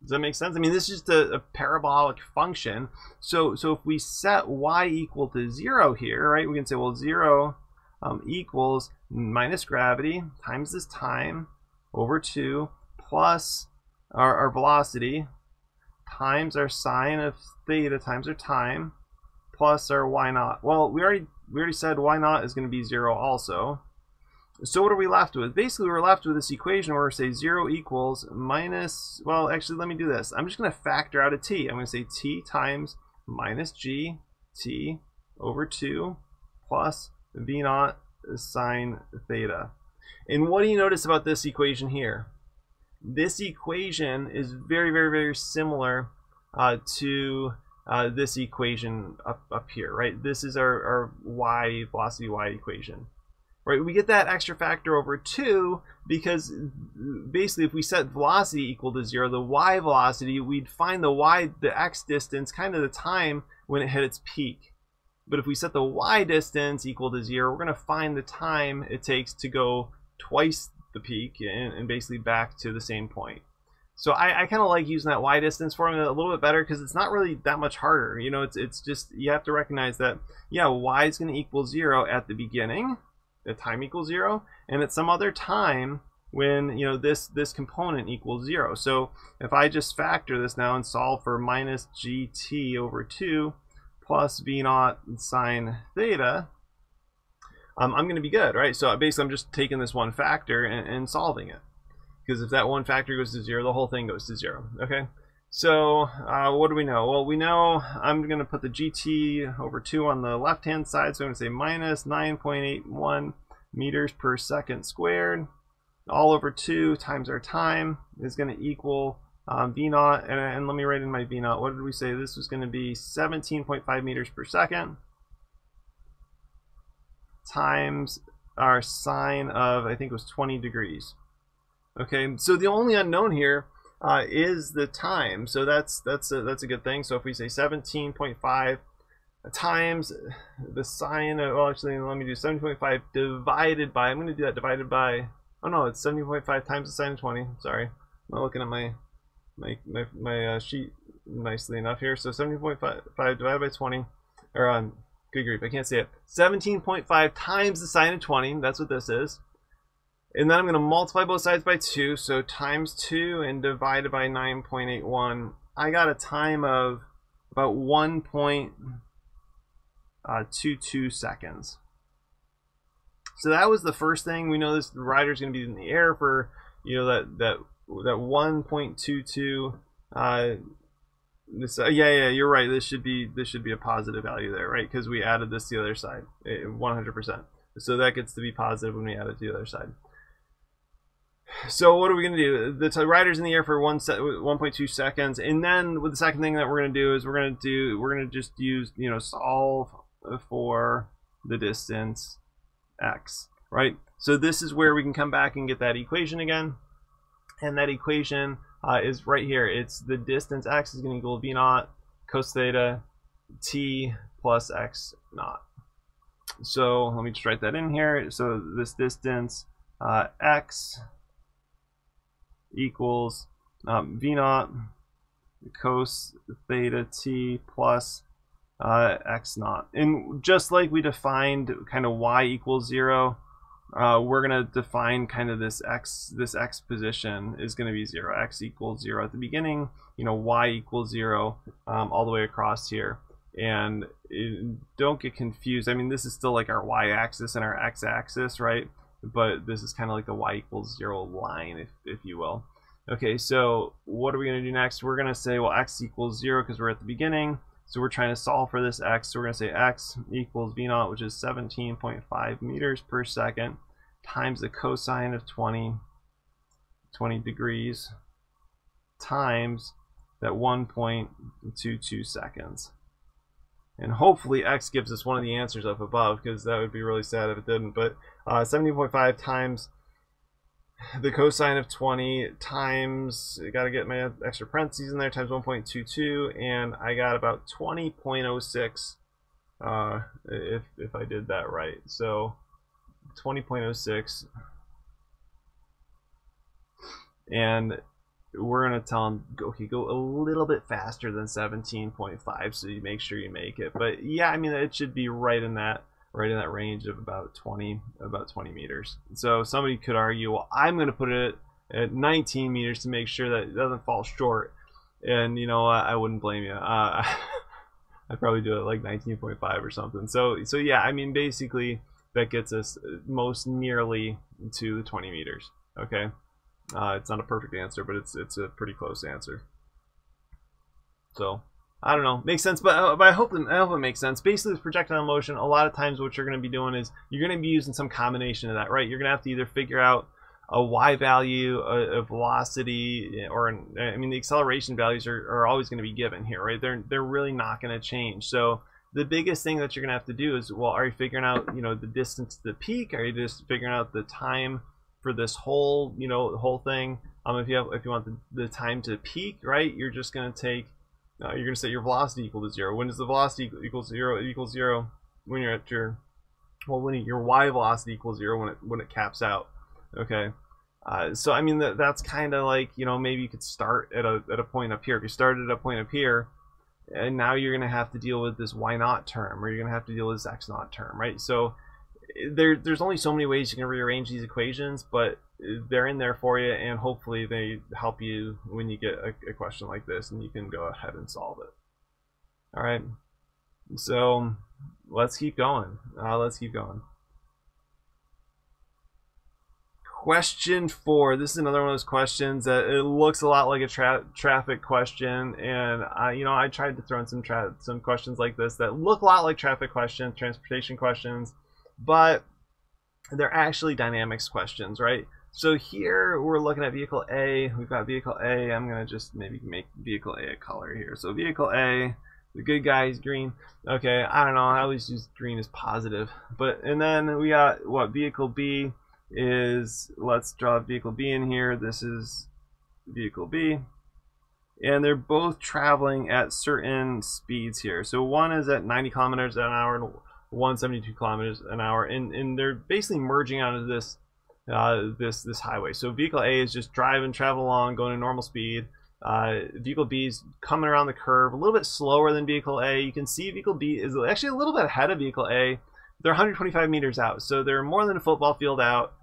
Does that make sense? I mean, this is just a, a parabolic function. So, so if we set y equal to zero here, right, we can say, well, zero um, equals minus gravity times this time over two plus our, our velocity times our sine of theta times our time plus our y naught. Well, we already we already said y naught is going to be zero also. So what are we left with? Basically, we're left with this equation where we say zero equals minus. Well, actually, let me do this. I'm just going to factor out a t. I'm going to say t times minus g t over two plus v naught sine theta. And what do you notice about this equation here? This equation is very, very, very similar uh, to uh, this equation up, up here, right? This is our, our y, velocity y equation, right? We get that extra factor over two because basically if we set velocity equal to zero, the y velocity, we'd find the y, the x distance, kind of the time when it hit its peak. But if we set the y distance equal to zero, we're going to find the time it takes to go twice the peak and, and basically back to the same point. So I, I kind of like using that y distance formula a little bit better because it's not really that much harder. You know, it's, it's just you have to recognize that, yeah, y is going to equal zero at the beginning, the time equals zero, and at some other time when, you know, this, this component equals zero. So if I just factor this now and solve for minus gt over two plus v naught sine theta, Um, I'm going to be good, right? So basically, I'm just taking this one factor and, and solving it. Because if that one factor goes to zero, the whole thing goes to zero, okay? So uh, what do we know? Well, we know I'm going to put the gt over two on the left-hand side. So I'm going to say minus nine point eight one meters per second squared all over two times our time is going to equal um, v naught. And, and let me write in my v naught. What did we say? This was going to be seventeen point five meters per second times our sine of, I think it was twenty degrees. Okay, so the only unknown here uh, is the time. So that's that's a, that's a good thing. So if we say seventeen point five times the sine of, well, actually, let me do seventy point five divided by, I'm going to do that divided by, oh no, it's seventy point five times the sine of twenty. Sorry, I'm not looking at my my my, my uh, sheet nicely enough here. So seventy point five divided by twenty, or um, good grief, I can't see it. seventeen point five times the sine of twenty, that's what this is. And then I'm going to multiply both sides by two, so times two and divided by nine point eight one. I got a time of about one point two two seconds. So that was the first thing. We know this rider's going to be in the air for, you know, that that that one point two two. Uh, this, uh, yeah, yeah, you're right. This should be this should be a positive value there, right? Because we added this to the other side, one hundred percent. So that gets to be positive when we add it to the other side. So what are we going to do? The rider's in the air for one set, one point two seconds, and then with the second thing that we're going to do is we're going to do we're going to just use you know solve for the distance x, right? So this is where we can come back and get that equation again, and that equation uh, is right here. It's the distance x is going to equal v naught cos theta t plus x naught. So let me just write that in here. So this distance uh, x equals um, v naught cos theta t plus uh, x naught. And just like we defined kind of y equals zero, uh, we're going to define kind of this x, this x position is going to be zero. X equals zero at the beginning, you know, y equals zero um, all the way across here. And it, don't get confused. I mean, this is still like our y-axis and our x-axis, right? But this is kind of like the y equals zero line, if, if you will. Okay, so what are we going to do next? We're going to say, well, x equals zero because we're at the beginning. So we're trying to solve for this x. So we're going to say x equals v naught, which is seventeen point five meters per second, times the cosine of twenty, twenty degrees, times that one point two two seconds. And hopefully x gives us one of the answers up above, because that would be really sad if it didn't. But uh, seventeen point five times the cosine of twenty times, I got to get my extra parentheses in there, times one point two two, and I got about twenty point oh six uh, if, if I did that right. So twenty point oh six, and we're going to tell them, okay, go a little bit faster than seventeen point five, so you make sure you make it. But yeah, I mean, it should be right in that right in that range of about twenty about twenty meters. So somebody could argue, well, I'm going to put it at nineteen meters to make sure that it doesn't fall short. And you know, I, I wouldn't blame you. Uh, I'd probably do it like nineteen point five or something. So so yeah, I mean, basically that gets us most nearly to twenty meters. Okay. Uh, it's not a perfect answer, but it's it's a pretty close answer. So I don't know, makes sense, but but I hope it, I hope it makes sense. Basically, with projectile motion, a lot of times what you're going to be doing is you're going to be using some combination of that, right? You're going to have to either figure out a y value, a, a velocity, or an, I mean, the acceleration values are are always going to be given here, right? They're they're really not going to change. So the biggest thing that you're going to have to do is, well, are you figuring out you know the distance to the peak? Are you just figuring out the time for this whole, you know, whole thing? Um, if you have, if you want the, the time to peak, right, you're just going to take, uh, you're going to set your velocity equal to zero. When does the velocity equal zero? It equals zero when you're at your, well, when your y velocity equals zero when it when it caps out. Okay, uh, so I mean that that's kind of like, you know, maybe you could start at a at a point up here. If you started at a point up here, and now you're going to have to deal with this y naught term, or you're going to have to deal with this x naught term, right? So There, there's only so many ways you can rearrange these equations, but they're in there for you, and hopefully they help you when you get a, a question like this, and you can go ahead and solve it. All right, so let's keep going. Uh, let's keep going. Question four. This is another one of those questions that it looks a lot like a tra traffic question, and I, you know, I tried to throw in some tra some questions like this that look a lot like traffic questions, transportation questions, but they're actually dynamics questions, right? So here we're looking at vehicle A. We've got vehicle A. I'm going to just maybe make vehicle A a color here. So vehicle A, the good guy is green. Okay, I don't know. I always use green as positive. But, and then we got what vehicle B is. Let's draw vehicle B in here. This is vehicle B. and they're both traveling at certain speeds here. So one is at ninety kilometers an hour and one seventy-two kilometers an hour, and, and they're basically merging out of this uh, this this highway. So vehicle A is just driving, traveling along, going at normal speed. Uh, vehicle B is coming around the curve a little bit slower than vehicle A. You can see vehicle B is actually a little bit ahead of vehicle A. They're one hundred twenty-five meters out, so they're more than a football field out.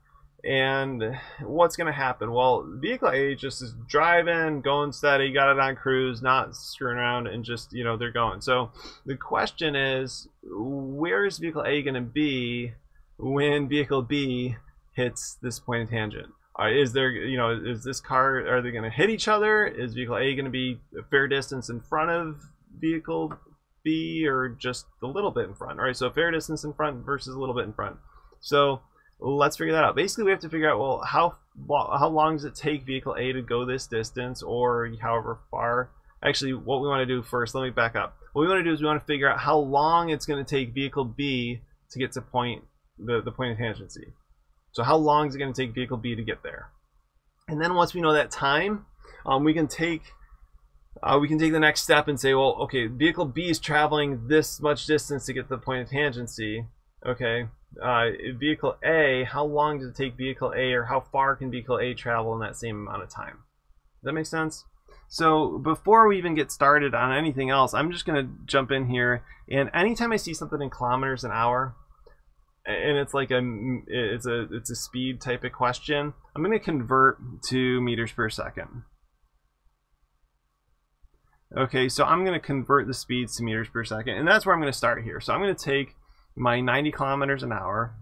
And what's going to happen? Well, vehicle A just is driving, going steady, got it on cruise, not screwing around, and just, you know, they're going. So the question is, where is vehicle A going to be when vehicle B hits this point of tangent? Is there, you know, is this car, are they going to hit each other? Is vehicle A going to be a fair distance in front of vehicle B, or just a little bit in front? All right, so fair distance in front versus a little bit in front. So let's figure that out. Basically, we have to figure out, well, how how long does it take vehicle A to go this distance, or however far. Actually, what we want to do first, let me back up. What we want to do is we want to figure out how long it's going to take vehicle B to get to point the, the point of tangency. So how long is it going to take vehicle B to get there? And then once we know that time, um, we can take uh, we can take the next step and say, well, okay, vehicle B is traveling this much distance to get to the point of tangency. Okay, uh, vehicle A, how long does it take vehicle A, or how far can vehicle A travel in that same amount of time? Does that make sense? So before we even get started on anything else, I'm just going to jump in here, and anytime I see something in kilometers an hour, and it's like a it's a it's a speed type of question, I'm going to convert to meters per second. Okay, so I'm going to convert the speeds to meters per second, and that's where I'm going to start here. So I'm going to take my ninety kilometers an hour,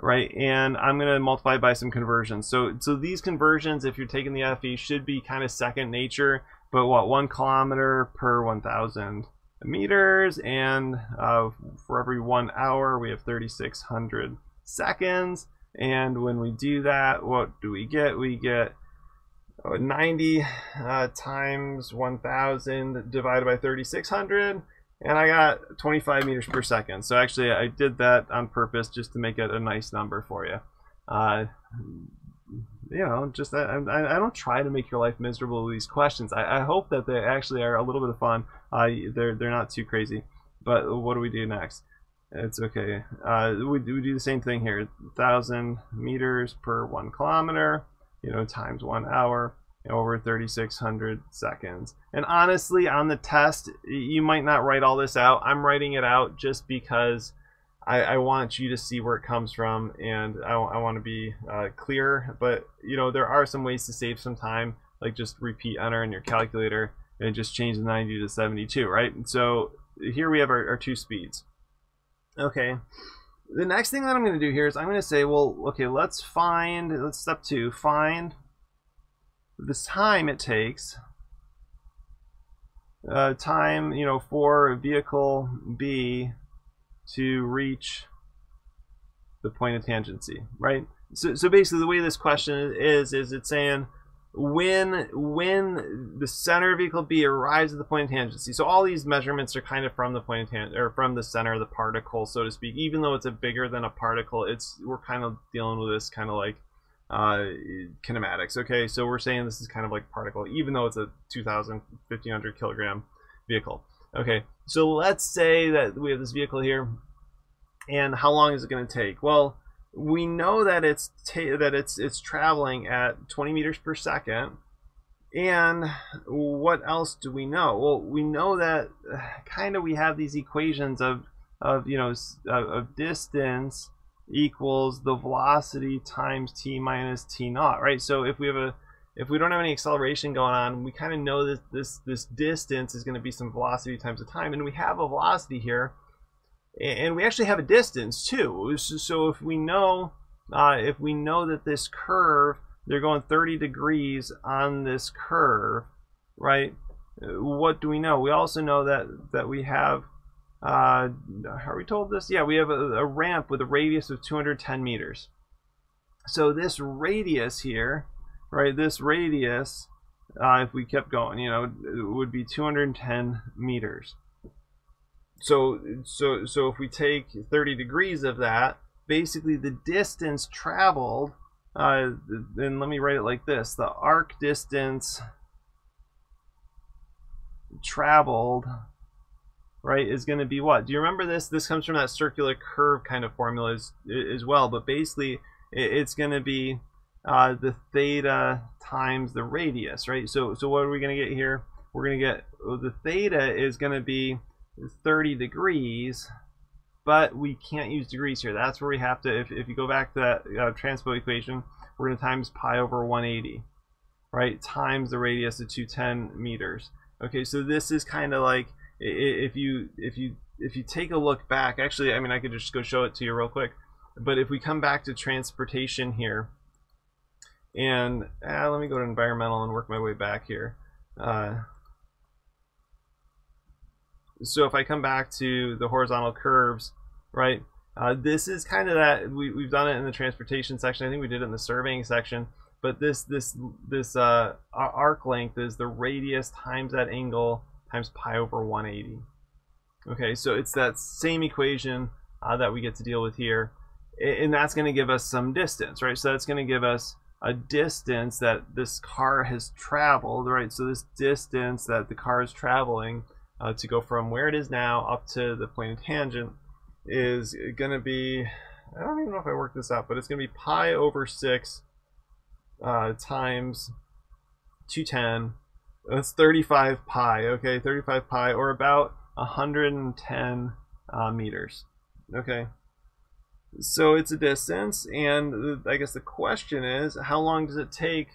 right, and I'm going to multiply by some conversions. So so these conversions, if you're taking the F E, should be kind of second nature, but what, one kilometer per one thousand meters, and uh, for every one hour we have thirty-six hundred seconds, and when we do that, what do we get? We get oh, ninety uh, times one thousand divided by thirty-six hundred, and I got twenty-five meters per second. So actually I did that on purpose just to make it a nice number for you. Uh, you know, just that I, I don't try to make your life miserable with these questions. I, I hope that they actually are a little bit of fun. Uh, they're, they're not too crazy. But what do we do next? It's okay. Uh, we, we do the same thing here. one thousand meters per one kilometer, you know, times one hour, over thirty-six hundred seconds. And honestly, on the test, you might not write all this out. I'm writing it out just because I, I want you to see where it comes from, and I, I want to be uh, clear. But you know, there are some ways to save some time, like just repeat enter in your calculator and just change the ninety to seventy-two, right? And so here we have our, our two speeds. Okay, the next thing that I'm going to do here is I'm going to say, well, okay, let's find, let's step two, find the time it takes, uh, time, you know, for vehicle B to reach the point of tangency, right? So, so basically the way this question is, is it's saying when, when the center of vehicle B arrives at the point of tangency. So all these measurements are kind of from the point of tang- or from the center of the particle, so to speak. Even though it's a bigger than a particle, it's, we're kind of dealing with this kind of like uh kinematics. Okay, so we're saying this is kind of like particle, even though it's a two thousand fifteen hundred kilogram vehicle. Okay, so let's say that we have this vehicle here, and how long is it going to take? Well, we know that it's ta that it's it's traveling at twenty meters per second, and what else do we know? Well, we know that uh, kind of we have these equations of of you know of, of distance equals the velocity times t minus t naught, right? So if we have a, if we don't have any acceleration going on, we kind of know that this this distance is going to be some velocity times the time, and we have a velocity here, and we actually have a distance too. So if we know, uh, if we know that this curve, they're going thirty degrees on this curve, right? What do we know? We also know that that we have, uh are we told this? Yeah, we have a, a ramp with a radius of two hundred ten meters. So this radius here, right, this radius, uh if we kept going, you know, it would be two hundred ten meters. So so so if we take thirty degrees of that, basically the distance traveled, uh then let me write it like this, the arc distance traveled, right, is going to be what? Do you remember this? This comes from that circular curve kind of formula as, as well, but basically it's going to be uh, the theta times the radius, right? So, so what are we going to get here? We're going to get the theta is going to be thirty degrees, but we can't use degrees here. That's where we have to, if, if you go back to that uh, transpose equation, we're going to times pi over one eighty, right, times the radius of two hundred ten meters. Okay, so this is kind of like, if you if you if you take a look back, actually, I mean, I could just go show it to you real quick, but if we come back to transportation here, and ah, let me go to environmental and work my way back here. Uh, so if I come back to the horizontal curves, right, uh, this is kind of that, we, we've done it in the transportation section, I think we did it in the surveying section, but this this this uh, arc length is the radius times that angle times pi over one eighty. Okay, so it's that same equation uh, that we get to deal with here, and that's going to give us some distance, right? So that's going to give us a distance that this car has traveled, right? So this distance that the car is traveling uh, to go from where it is now up to the plane of tangent is going to be, I don't even know if I worked this out, but it's going to be pi over six uh, times two hundred ten. That's thirty-five pi, okay, thirty-five pi, or about one hundred ten uh, meters, okay? So it's a distance, and I guess the question is, how long does it take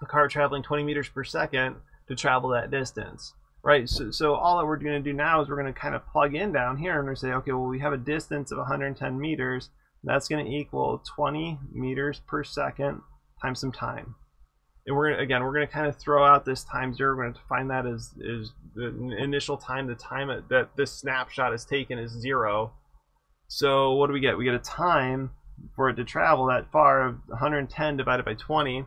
a car traveling twenty meters per second to travel that distance, right? So, so all that we're going to do now is we're going to kind of plug in down here, and we're going to say, okay, well, we have a distance of one hundred ten meters. That's going to equal twenty meters per second times some time. And we're again, we're going to kind of throw out this time zero. We're going to define that as is the initial time, the time that this snapshot is taken is zero. So what do we get? We get a time for it to travel that far of one hundred ten divided by twenty,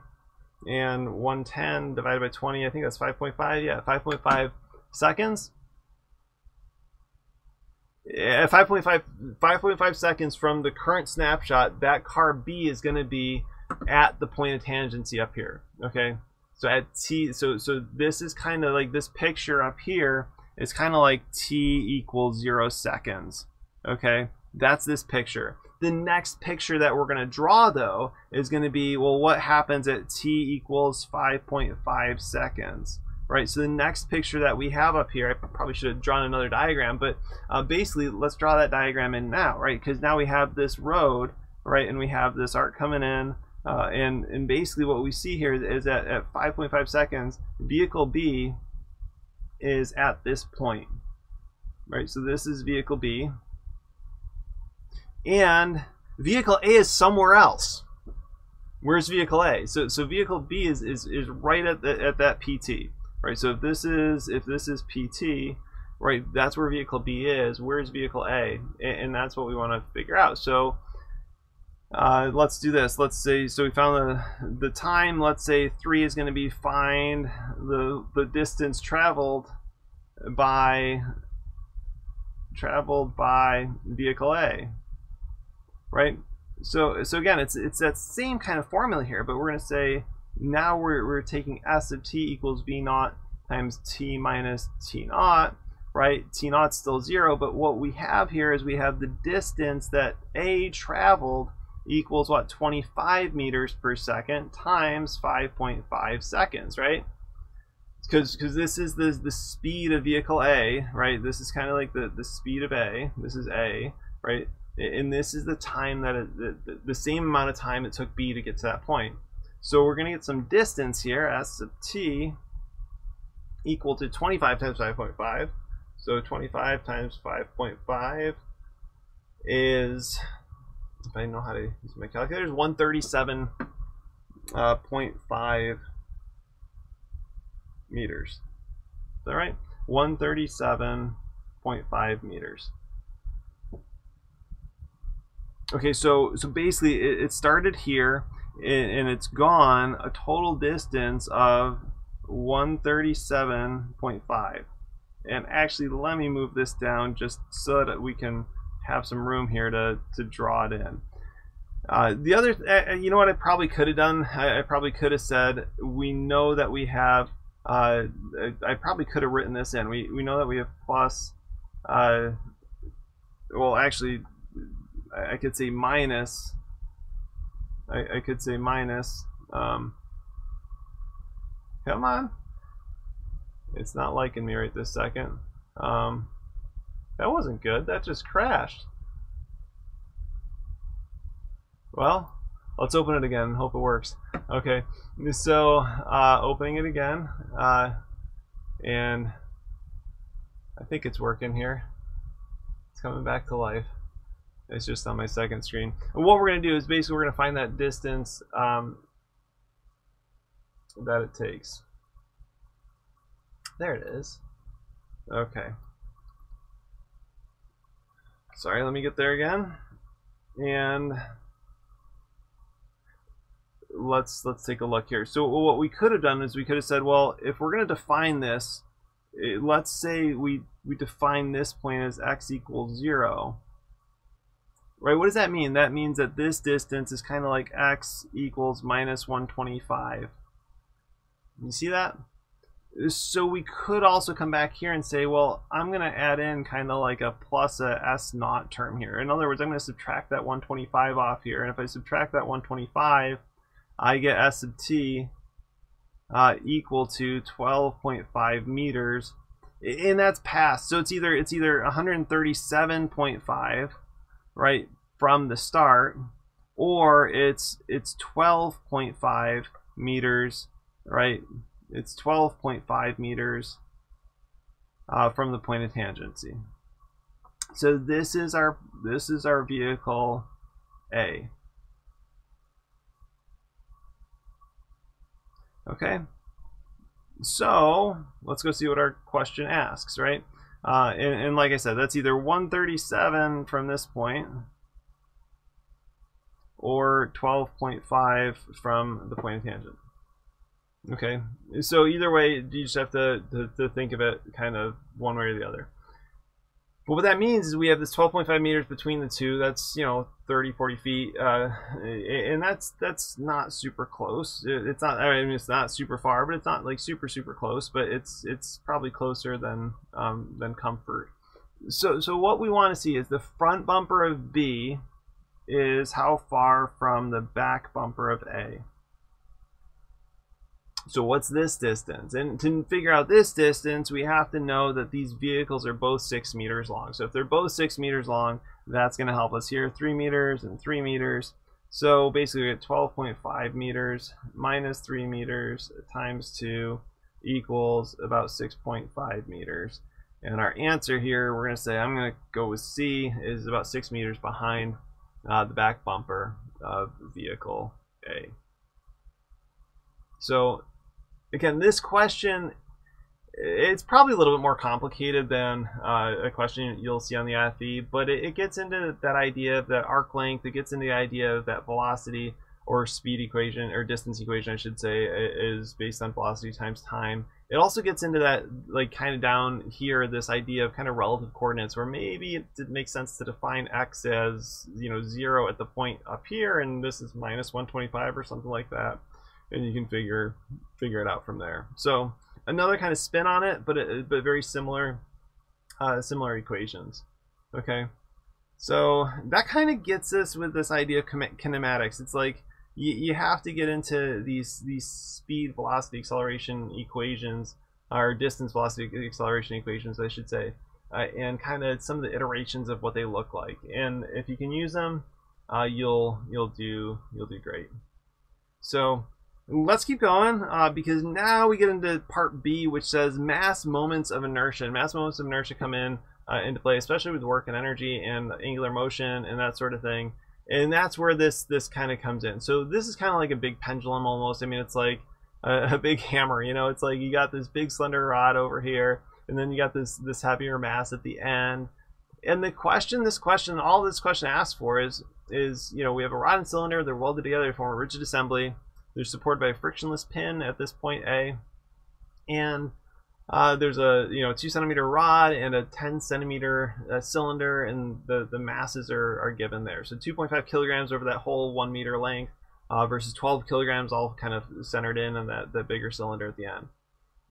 and one hundred ten divided by twenty. I think that's five point five. Yeah, five point five seconds. At five point five seconds from the current snapshot, that car B is going to be at the point of tangency up here, okay? So at t, so so this is kind of like this picture up here is kind of like t equals zero seconds, okay? That's this picture. The next picture that we're going to draw though is going to be, well, what happens at t equals five point five seconds, right? So the next picture that we have up here, I probably should have drawn another diagram, but uh, basically let's draw that diagram in now, right? Because now we have this road, right, and we have this arc coming in. Uh, and, and basically what we see here is that at five point five seconds, vehicle B is at this point, right? So this is vehicle B, and vehicle A is somewhere else. Where's vehicle A? So, so vehicle B is, is, is right at, the, at that P T, right? So if this is, if this is P T, right, that's where vehicle B is. Where's vehicle A? And, and that's what we want to figure out. So Uh, let's do this. Let's say, so we found the, the time. Let's say three is going to be find the, the distance traveled by traveled by vehicle A, right? So, so again, it's, it's that same kind of formula here, but we're going to say now we're, we're taking S of t equals v naught times t minus t naught, right? T naught's still zero, but what we have here is we have the distance that A traveled equals what? twenty-five meters per second times five point five seconds, right? Because because this is the, the speed of vehicle A, right? This is kind of like the, the speed of A. This is A, right? And this is the time that it, the, the same amount of time it took B to get to that point. So we're going to get some distance here, S of t equal to twenty-five times five point five. So twenty-five times five point five is, if I know how to use my calculator, is one thirty-seven point five uh, meters. Is that right? one thirty-seven point five meters. Okay, so so basically it, it started here, and, and it's gone a total distance of one thirty-seven point five. And actually, let me move this down just so that we can have some room here to, to draw it in. Uh, the other, th you know what I probably could have done? I, I probably could have said, we know that we have Uh, I probably could have written this in. We, we know that we have plus, uh, well actually I could say minus, I, I could say minus, um, come on, it's not liking me right this second. Um, that wasn't good, that just crashed. Well, let's open it again and hope it works. Okay, so uh, opening it again, uh, and I think it's working here. It's coming back to life. It's just on my second screen. And what we're going to do is basically we're going to find that distance um, that it takes. There it is. Okay. Sorry, let me get there again. And let's let's take a look here. So what we could have done is we could have said, well, if we're going to define this, it, let's say we we define this plane as x equals zero, right? What does that mean? That means that this distance is kind of like x equals minus one twenty-five. You see that? So we could also come back here and say, well, I'm going to add in kind of like a plus a s naught term here. In other words, I'm going to subtract that one twenty-five off here, and if I subtract that one twenty-five, I get S sub t uh, equal to twelve point five meters, and that's past. So it's either it's either one thirty-seven point five, right, from the start, or it's it's twelve point five meters, right? It's twelve point five meters uh, from the point of tangency. So this is our this is our vehicle A. Okay, so let's go see what our question asks, right? Uh, and, and like I said, that's either one thirty-seven from this point or twelve point five from the point of tangent. Okay, so either way, you just have to, to, to think of it kind of one way or the other. But what that means is we have this twelve point five meters between the two. That's, you know, thirty, forty feet, uh, and that's that's not super close. It's not, I mean, it's not super far, but it's not like super super close. But it's it's probably closer than um, than comfort. So so what we want to see is the front bumper of B is how far from the back bumper of A. So what's this distance? And to figure out this distance, we have to know that these vehicles are both six meters long. So if they're both six meters long, that's going to help us here. Three meters and three meters. So basically we get twelve point five meters minus three meters times two equals about six point five meters. And our answer here, we're going to say, I'm going to go with C, is about six meters behind uh, the back bumper of vehicle A. So again, this question, it's probably a little bit more complicated than uh, a question you'll see on the F E, but it, it gets into that idea of that arc length, it gets into the idea of that velocity or speed equation, or distance equation, I should say, is based on velocity times time. It also gets into that, like, kind of down here, this idea of kind of relative coordinates, where maybe it did make sense to define x as, you know, zero at the point up here, and this is minus one twenty-five or something like that. And you can figure figure it out from there. So another kind of spin on it, but it, but very similar uh, similar equations. Okay, so that kind of gets us with this idea of kinematics. It's like you, you have to get into these these speed, velocity, acceleration equations, or distance, velocity, acceleration equations, I should say, uh, and kind of some of the iterations of what they look like. And if you can use them, uh, you'll you'll do you'll do great. So let's keep going, uh, because now we get into part B, which says mass moments of inertia. And mass moments of inertia come in uh, into play, especially with work and energy and angular motion and that sort of thing. And that's where this this kind of comes in. So this is kind of like a big pendulum almost. I mean, it's like a, a big hammer, you know. It's like you got this big slender rod over here, and then you got this this heavier mass at the end. And the question, this question, all this question asks for is is you know, we have a rod and cylinder. They're welded together to form a rigid assembly. They're supported by a frictionless pin at this point A, and uh, there's a you know two centimeter rod and a ten centimeter uh, cylinder, and the the masses are are given there. So two point five kilograms over that whole one meter length uh, versus twelve kilograms, all kind of centered in on that the bigger cylinder at the end.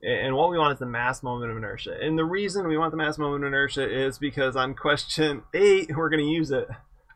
And what we want is the mass moment of inertia. And the reason we want the mass moment of inertia is because on question eight, we're going to use it.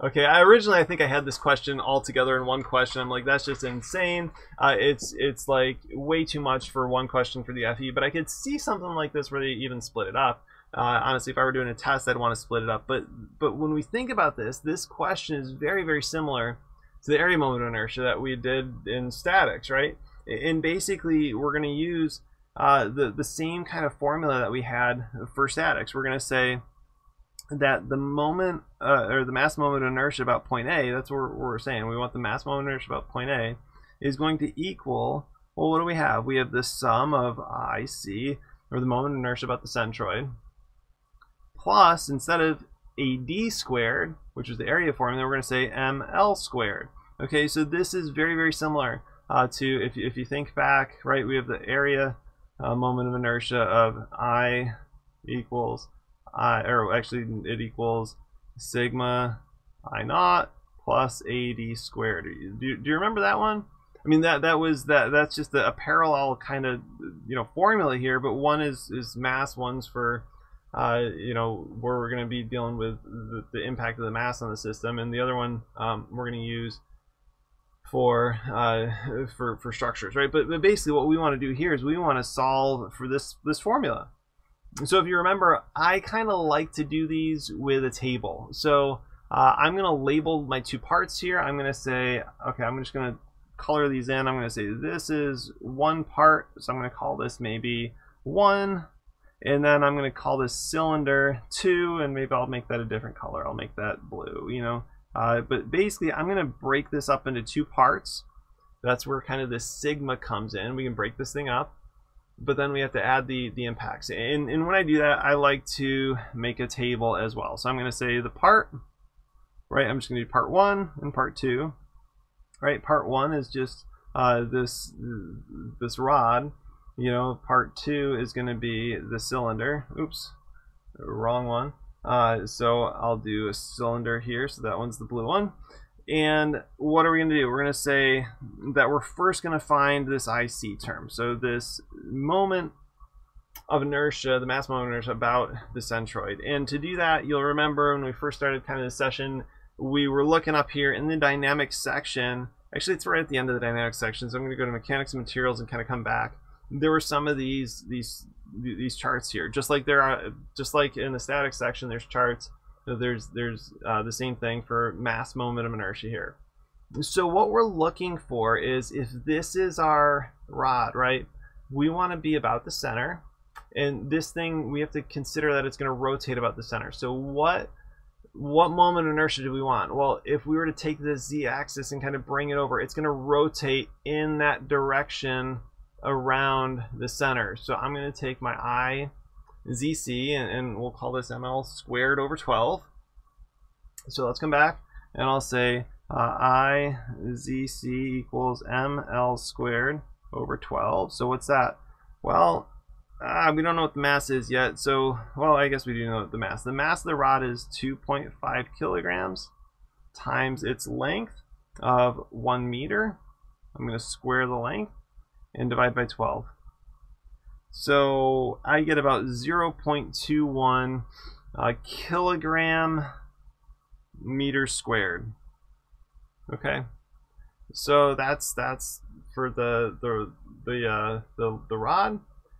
Okay, I originally, I think I had this question all together in one question. I'm like, that's just insane. Uh, it's it's like way too much for one question for the F E, but I could see something like this where they even split it up. Uh, honestly, if I were doing a test, I'd want to split it up. But, but when we think about this, this question is very, very similar to the area moment of inertia that we did in statics, right? And basically, we're going to use uh, the, the same kind of formula that we had for statics. We're going to say that the moment uh, or the mass moment of inertia about point A, that's what we're, what we're saying, we want the mass moment of inertia about point A is going to equal, well, what do we have? We have the sum of I C, or the moment of inertia about the centroid, plus, instead of A D squared, which was the area formula, we're going to say M L squared. Okay, so this is very, very similar uh, to, if, if you think back, right, we have the area uh, moment of inertia of I equals I, or actually it equals sigma I naught plus A D squared. Do you, do you remember that one? I mean, that that was that that's just a, a parallel kind of, you know, formula here, but one is is mass, one's for uh, you know, where we're going to be dealing with the, the impact of the mass on the system, and the other one um, we're going to use for uh, for for structures, right? But, but basically, what we want to do here is we want to solve for this this formula. So if you remember, I kind of like to do these with a table. So uh, I'm going to label my two parts here. I'm going to say, okay, I'm just going to color these in. I'm going to say this is one part, so I'm going to call this maybe one, and then I'm going to call this cylinder two, and maybe I'll make that a different color. I'll make that blue, you know. Uh, but basically, I'm going to break this up into two parts. That's where kind of this sigma comes in. We can break this thing up, but then we have to add the, the impacts. And, and when I do that, I like to make a table as well. So I'm gonna say the part, right? I'm just gonna do part one and part two, right? Part one is just uh, this, this rod, you know, part two is gonna be the cylinder. Oops, wrong one. Uh, so I'll do a cylinder here, so that one's the blue one. And what are we going to do? We're going to say that we're first going to find this I C term. So this moment of inertia, the mass moment of inertia about the centroid. And to do that, you'll remember when we first started kind of this session, we were looking up here in the dynamics section. Actually, it's right at the end of the dynamics section. So I'm going to go to mechanics and materials and kind of come back. There were some of these these these charts here, just like there are, just like in the static section, there's charts. So there's there's uh, the same thing for mass moment of inertia here. So what we're looking for is if this is our rod, right? We want to be about the center, and this thing we have to consider that it's going to rotate about the center. So what what moment of inertia do we want? Well, if we were to take the z-axis and kind of bring it over, it's going to rotate in that direction around the center. So I'm going to take my I Z C, and, and we'll call this M L squared over twelve. So let's come back, and I'll say uh, I Z C equals M L squared over twelve. So what's that? Well, uh, we don't know what the mass is yet. So, well, I guess we do know the mass. The mass of the rod is two point five kilograms times its length of one meter. I'm going to square the length and divide by twelve. So I get about zero point two one uh, kilogram meters squared. Okay, so that's that's for the the the uh, the the rod,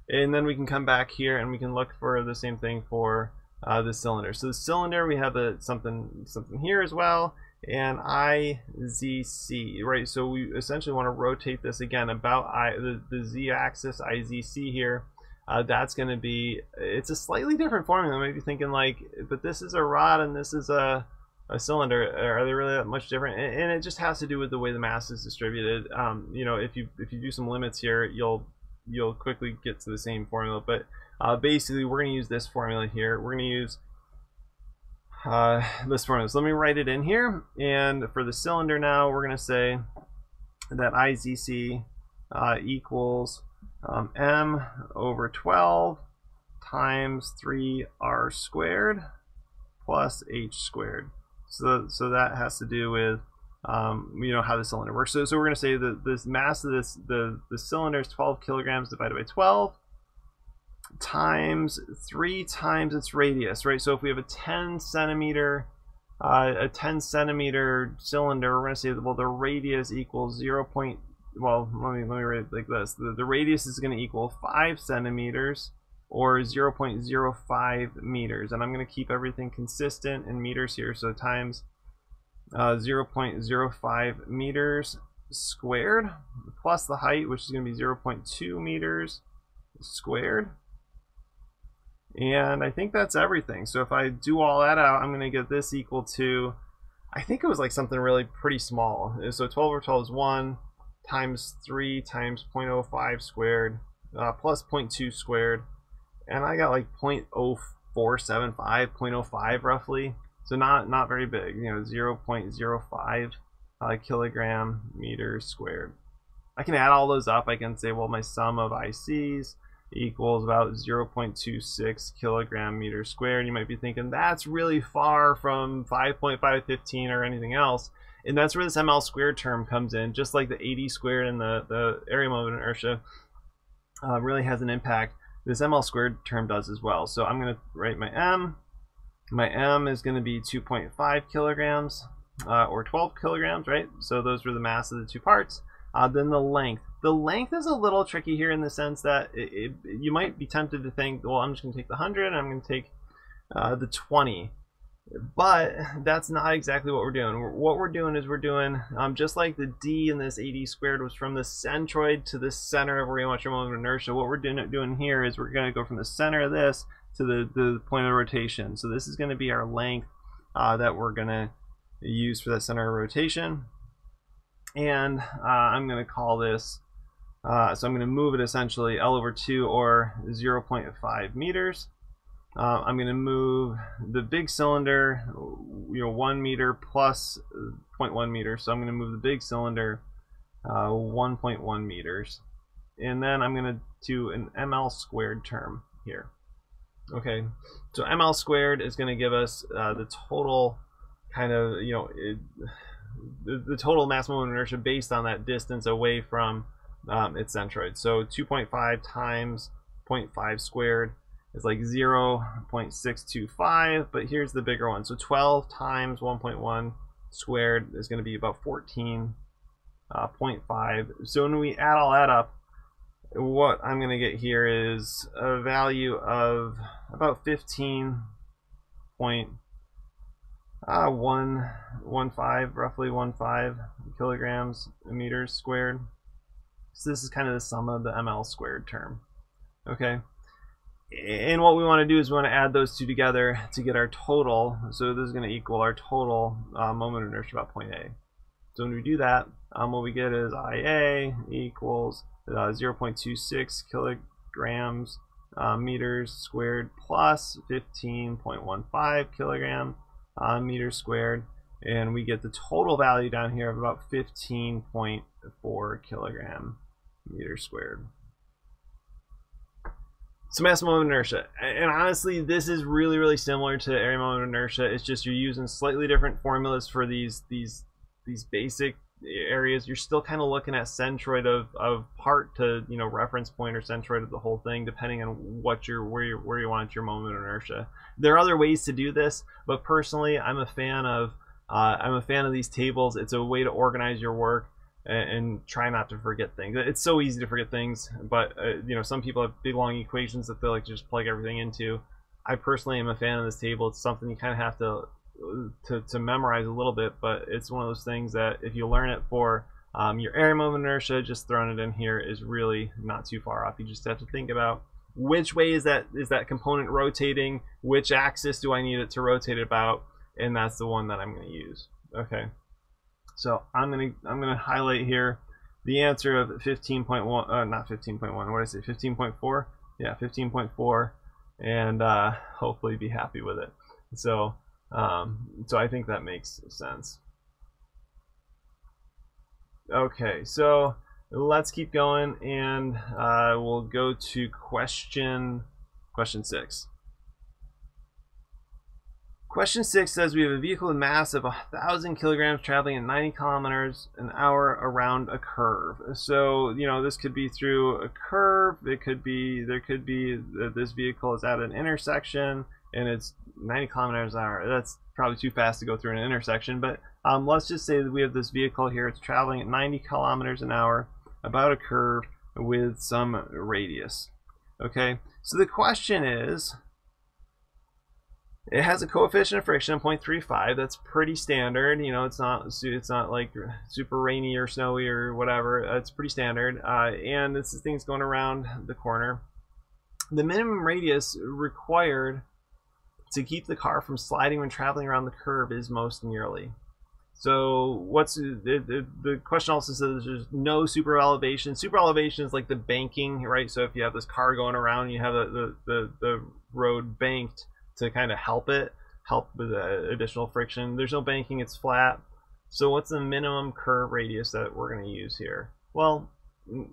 and then we can come back here and we can look for the same thing for uh, the cylinder. So the cylinder, we have a something something here as well, and I Z C, right? So we essentially want to rotate this again about I, the, the z-axis, I Z C here. Uh, that's going to be, it's a slightly different formula. You might be thinking like, but this is a rod and this is a, a cylinder. Are they really that much different? And, and it just has to do with the way the mass is distributed. Um, you know, if you if you do some limits here, you'll you'll quickly get to the same formula. But uh, basically, we're going to use this formula here. We're going to use Uh, this formula. So let me write it in here, and for the cylinder now we're going to say that I Z C uh, equals um, M over twelve times three R squared plus H squared. So, so that has to do with um, you know, how the cylinder works. So, so we're going to say that this mass of this the, the cylinder is twelve kilograms divided by twelve, times three times its radius, right? So if we have a ten centimeter uh, a ten centimeter cylinder, we're going to say that, well, the radius equals zero point. Well, let me let me write it like this. The, the radius is going to equal five centimeters or zero point zero five meters, and I'm going to keep everything consistent in meters here. So times uh, zero point zero five meters squared plus the height, which is going to be zero point two meters squared, and I think that's everything. So if I do all that out, I'm going to get this equal to, I think it was like something really pretty small. So twelve over twelve is one times three times zero point zero five squared uh, plus zero point two squared, and I got like zero point zero four seven five, zero point zero five roughly. So not not very big, you know, zero point zero five uh, kilogram meters squared. I can add all those up. I can say, well, my sum of I Cs equals about zero point two six kilogram meters squared. You might be thinking that's really far from five point five one five or anything else, and that's where this M L squared term comes in. Just like the A D squared and the the area moment of inertia uh, really has an impact, this M L squared term does as well. So I'm going to write my m. My m is going to be two point five kilograms uh, or twelve kilograms, right? So those were the mass of the two parts. Uh, then the length. The length is a little tricky here in the sense that it, it, you might be tempted to think, well, I'm just going to take the one hundred and I'm going to take uh, the twenty. But that's not exactly what we're doing. What we're doing is we're doing, um, just like the d in this A D squared was from the centroid to the center of where you want your moment of inertia, what we're doing, doing here is we're going to go from the center of this to the, the point of rotation. So this is going to be our length uh, that we're going to use for the center of rotation. And uh, I'm going to call this, uh, so I'm going to move it essentially L over two or zero point five meters. Uh, I'm going to move the big cylinder, you know, one meter plus zero point one meters. So I'm going to move the big cylinder uh, one point one meters. And then I'm going to do an M L squared term here. Okay, so M L squared is going to give us uh, the total kind of, you know, it, the, the total mass moment of inertia based on that distance away from um, its centroid. So two point five times zero point five squared is like zero point six two five, but here's the bigger one. So twelve times one point one squared is going to be about fourteen point five. Uh, so when we add all that up, what I'm going to get here is a value of about fifteen point one one five, roughly one five kilograms meters squared. So this is kind of the sum of the M L squared term. Okay. And what we want to do is we want to add those two together to get our total. So this is going to equal our total uh, moment of inertia about point A. So when we do that, um, what we get is I A equals uh, zero point two six kilograms uh, meters squared plus fifteen point one five kilogram uh, meters squared. And we get the total value down here of about fifteen point four kilogram meters squared. So mass moment of inertia, and honestly this is really really similar to area moment of inertia. It's just you're using slightly different formulas for these these these basic areas. You're still kind of looking at centroid of, of part to, you know, reference point or centroid of the whole thing, depending on what your where you where you want your moment of inertia. There are other ways to do this, but personally I'm a fan of uh, I'm a fan of these tables. It's a way to organize your work and try not to forget things. It's so easy to forget things, but uh, you know, some people have big long equations that they like to just plug everything into. I personally am a fan of this table. It's something you kind of have to, to to memorize a little bit, but it's one of those things that if you learn it for um, your area moment inertia, just throwing it in here is really not too far off. You just have to think about which way is that is that component rotating, which axis do I need it to rotate about, and that's the one that I'm going to use. Okay. So I'm gonna I'm gonna highlight here the answer of fifteen point one, uh, not fifteen point one. What did I say? fifteen point four. Yeah, fifteen point four, and uh, hopefully be happy with it. So um, so I think that makes sense. Okay, so let's keep going, and uh, we'll go to question question six. Question six says we have a vehicle with mass of one thousand kilograms traveling at ninety kilometers an hour around a curve. So, you know, this could be through a curve. It could be, there could be that this vehicle is at an intersection and it's ninety kilometers an hour. That's probably too fast to go through an intersection, but um, let's just say that we have this vehicle here. It's traveling at ninety kilometers an hour about a curve with some radius. Okay, so the question is, it has a coefficient of friction of zero point three five. That's pretty standard. You know, it's not it's not like super rainy or snowy or whatever. It's pretty standard. Uh, and this thing's going around the corner. The minimum radius required to keep the car from sliding when traveling around the curve is most nearly. So what's the, the, the question also says there's no super elevation. Super elevation is like the banking, right? So if you have this car going around, you have the the, the, the road banked to kind of help it, help with the additional friction. There's no banking, it's flat. So what's the minimum curve radius that we're going to use here? Well,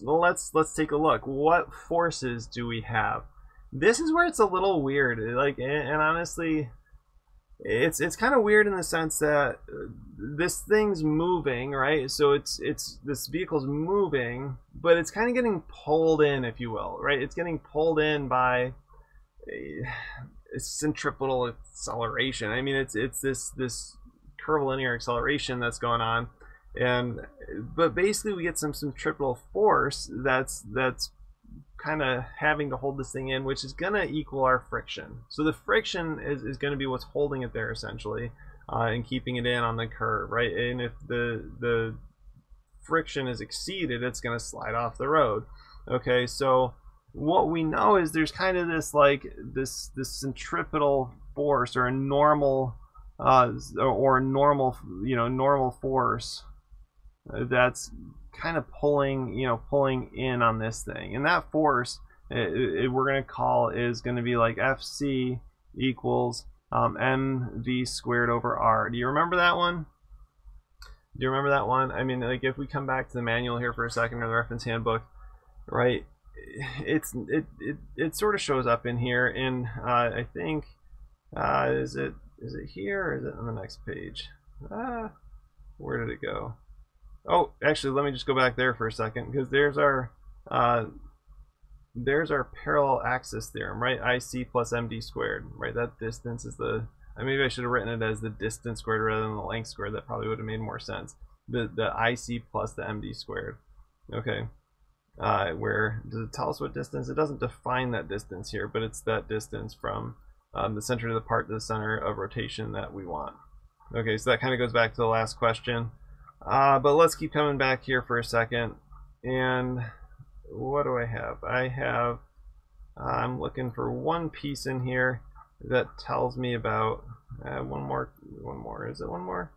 let's let's take a look. What forces do we have? This is where it's a little weird. Like, and, and honestly, it's it's kind of weird in the sense that this thing's moving, right? So it's it's this vehicle's moving, but it's kind of getting pulled in, if you will, right? It's getting pulled in by Uh, It's centripetal acceleration. I mean, it's it's this this curvilinear acceleration that's going on, and but basically we get some centripetal force that's that's kind of having to hold this thing in, which is going to equal our friction. So the friction is, is going to be what's holding it there essentially, uh, and keeping it in on the curve, right? And if the the friction is exceeded, it's going to slide off the road. Okay, so what we know is there's kind of this like this this centripetal force, or a normal uh or a normal you know normal force that's kind of pulling you know pulling in on this thing, and that force it, it, we're going to call is going to be like F C equals um mv squared over r. Do you remember that one? Do you remember that one? I mean, like, if we come back to the manual here for a second, or the reference handbook, right, it's it, it it sort of shows up in here, and uh, I think uh, is it is it here or is it on the next page? Uh, where did it go? Oh, actually, let me just go back there for a second, because there's our uh, there's our parallel axis theorem, right? I C plus M D squared, right? That distance is the I maybe I should have written it as the distance squared rather than the length squared. That probably would have made more sense. The the I C plus the M D squared. Okay. Uh, where does it tell us what distance? It doesn't define that distance here, but it's that distance from um, the center of the part to the center of rotation that we want. Okay, so that kind of goes back to the last question. Uh, but let's keep coming back here for a second. And what do I have? I have, I'm looking for one piece in here that tells me about uh, one more, one more, is it one more?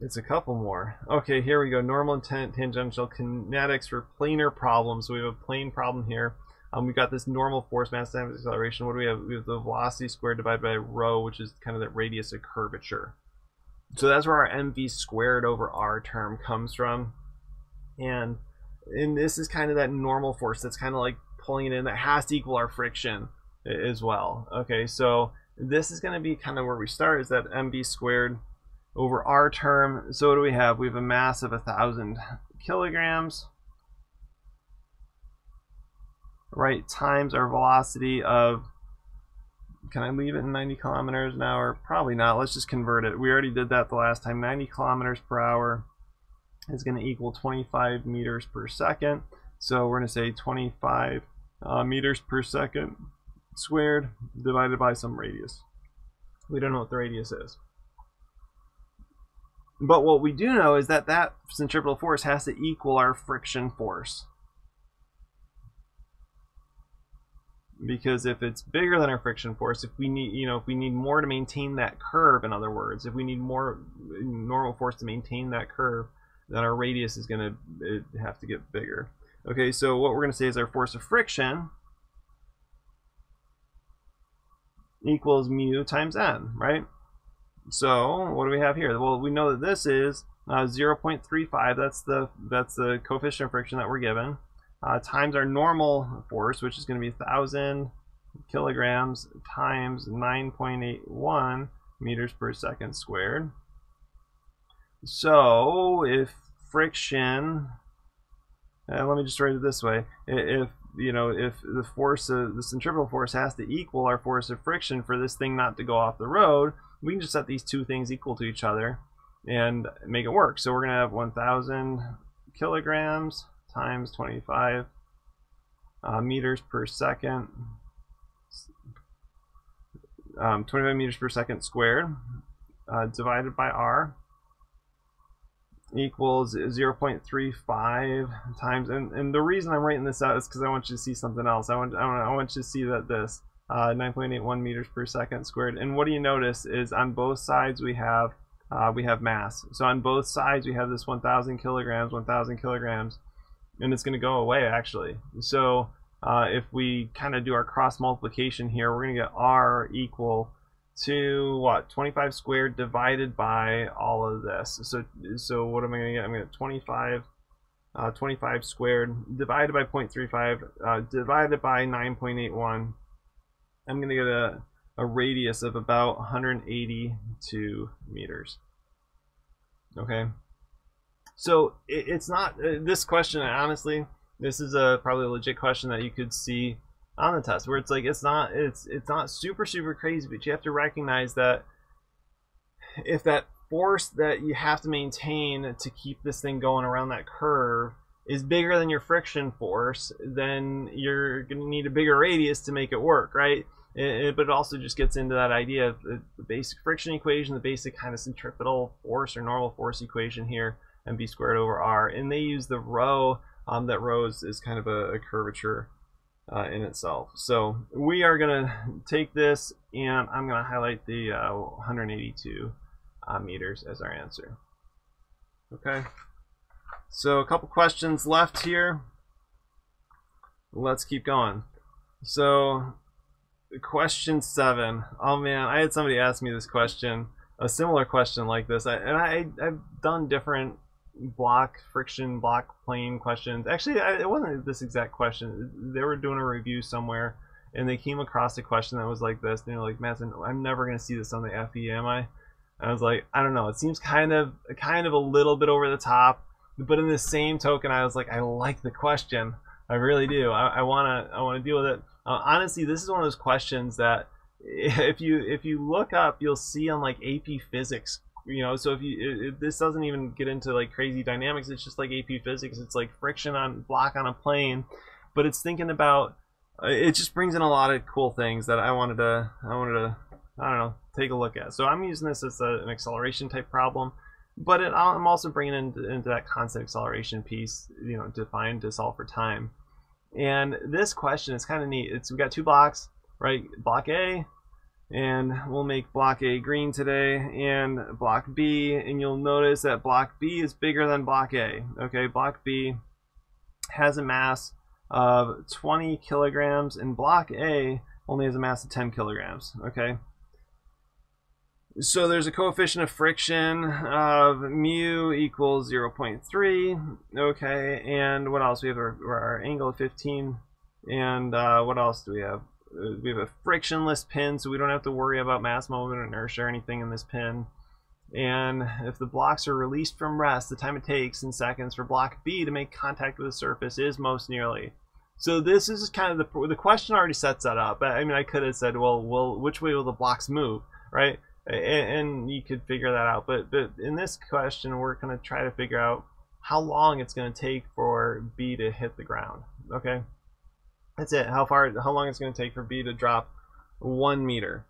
It's a couple more. Okay, here we go. Normal and tangential kinetics for planar problems. So we have a plane problem here. Um, we've got this normal force, mass times acceleration. What do we have? We have the velocity squared divided by rho, which is kind of the radius of curvature. So that's where our mv squared over r term comes from. And, and this is kind of that normal force that's kind of like pulling it in. That has to equal our friction as well. Okay, so this is going to be kind of where we start, is that mv squared over our term. So what do we have? We have a mass of a thousand kilograms, right, times our velocity of, can I leave it in ninety kilometers an hour? Probably not. Let's just convert it. We already did that the last time. ninety kilometers per hour is going to equal twenty-five meters per second. So we're going to say twenty-five uh, meters per second squared divided by some radius. We don't know what the radius is. But what we do know is that that centripetal force has to equal our friction force. Because if it's bigger than our friction force, if we need, you know, if we need more to maintain that curve, in other words, if we need more normal force to maintain that curve, then our radius is going to have to get bigger. Okay, so what we're going to say is our force of friction equals mu times n, right? So what do we have here? Well, we know that this is uh, zero point three five. That's the that's the coefficient of friction that we're given, uh, times our normal force, which is going to be one thousand kilograms times nine point eight one meters per second squared. So if friction, uh, let me just write it this way, if you know if the force of the centripetal force has to equal our force of friction for this thing not to go off the road, we can just set these two things equal to each other and make it work. So we're gonna have one thousand kilograms times twenty-five uh, meters per second um, twenty-five meters per second squared uh, divided by R equals zero point three five times, and, and the reason I'm writing this out is because I want you to see something else. I want I want, I want you to see that this uh, nine point eight one meters per second squared. And what do you notice is on both sides we have uh, we have mass. So on both sides we have this one thousand kilograms, one thousand kilograms, and it's going to go away actually. So uh, if we kind of do our cross multiplication here, we're going to get R equal to what, twenty-five squared divided by all of this. So so what am I going to get? I'm going to get twenty-five, uh, twenty-five squared divided by zero point three five uh, divided by nine point eight one. I'm going to get a, a radius of about one hundred eighty-two meters. Okay. So it, it's not uh, this question. Honestly, this is a probably a legit question that you could see on the test, where it's like it's not it's it's not super super crazy, but you have to recognize that if that force that you have to maintain to keep this thing going around that curve is bigger than your friction force, then you're gonna need a bigger radius to make it work, right? It, it, but it also just gets into that idea of the, the basic friction equation, the basic kind of centripetal force or normal force equation here, and B squared over R, and they use the rho. Um, that rho is, is kind of a, a curvature Uh, in itself. So we are gonna take this and I'm gonna highlight the uh, one hundred eighty-two uh, meters as our answer. Okay, so a couple questions left here. Let's keep going. So question seven. Oh man, I had somebody ask me this question, a similar question like this, I, and I, I've done different block friction block plane questions. Actually, I, it wasn't this exact question. They were doing a review somewhere and they came across a question that was like this. They were like, Madison, I'm never going to see this on the F E, am I? And I was like, I don't know, it seems kind of kind of a little bit over the top, but in the same token I was like, I like the question, I really do. I want to I want to deal with it. Uh, honestly, this is one of those questions that if you if you look up, you'll see on like A P Physics. You know, so if you if this doesn't even get into like crazy dynamics, it's just like A P Physics. It's like friction on block on a plane, but it's thinking about it. Just brings in a lot of cool things that I wanted to I wanted to I don't know take a look at. So I'm using this as a, an acceleration type problem, but it, I'm also bringing in, into that constant acceleration piece. You know, defined to solve for time. And this question is kind of neat. It's we got two blocks, right? Block A. And we'll make block A green today, and block B, and you'll notice that block B is bigger than block A. Okay, block B has a mass of twenty kilograms, and block A only has a mass of ten kilograms. Okay, so there's a coefficient of friction of mu equals zero point three. Okay, and what else? We have our, our angle of fifteen, and uh, what else do we have? We have a frictionless pin, so we don't have to worry about mass, moment, or inertia or anything in this pin. And if the blocks are released from rest, the time it takes in seconds for block B to make contact with the surface is most nearly. So this is kind of the the question already sets that up. I mean, I could have said, well, well, which way will the blocks move, right? And, and you could figure that out. But but in this question, we're going to try to figure out how long it's going to take for B to hit the ground. Okay. That's it. How far? How long it's going to take for B to drop one meter.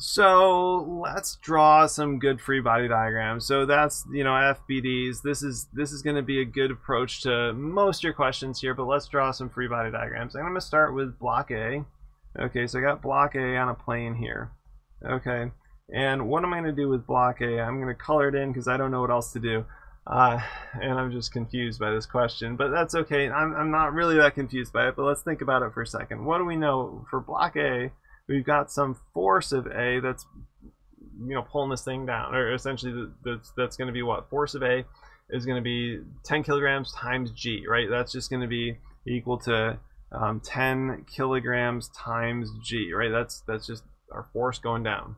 So let's draw some good free body diagrams. So that's you know F B Ds. This is this is going to be a good approach to most of your questions here. But let's draw some free body diagrams. I'm going to start with block A. Okay, so I got block A on a plane here. Okay, and what am I going to do with block A? I'm going to color it in because I don't know what else to do. Uh, and I'm just confused by this question, but that's okay. I'm, I'm not really that confused by it, but let's think about it for a second. What do we know for block A? We've got some force of A that's, you know, pulling this thing down, or essentially that's, that's going to be what? Force of A is going to be ten kilograms times G, right? That's just going to be equal to um, ten kilograms times G, right? That's, that's just our force going down.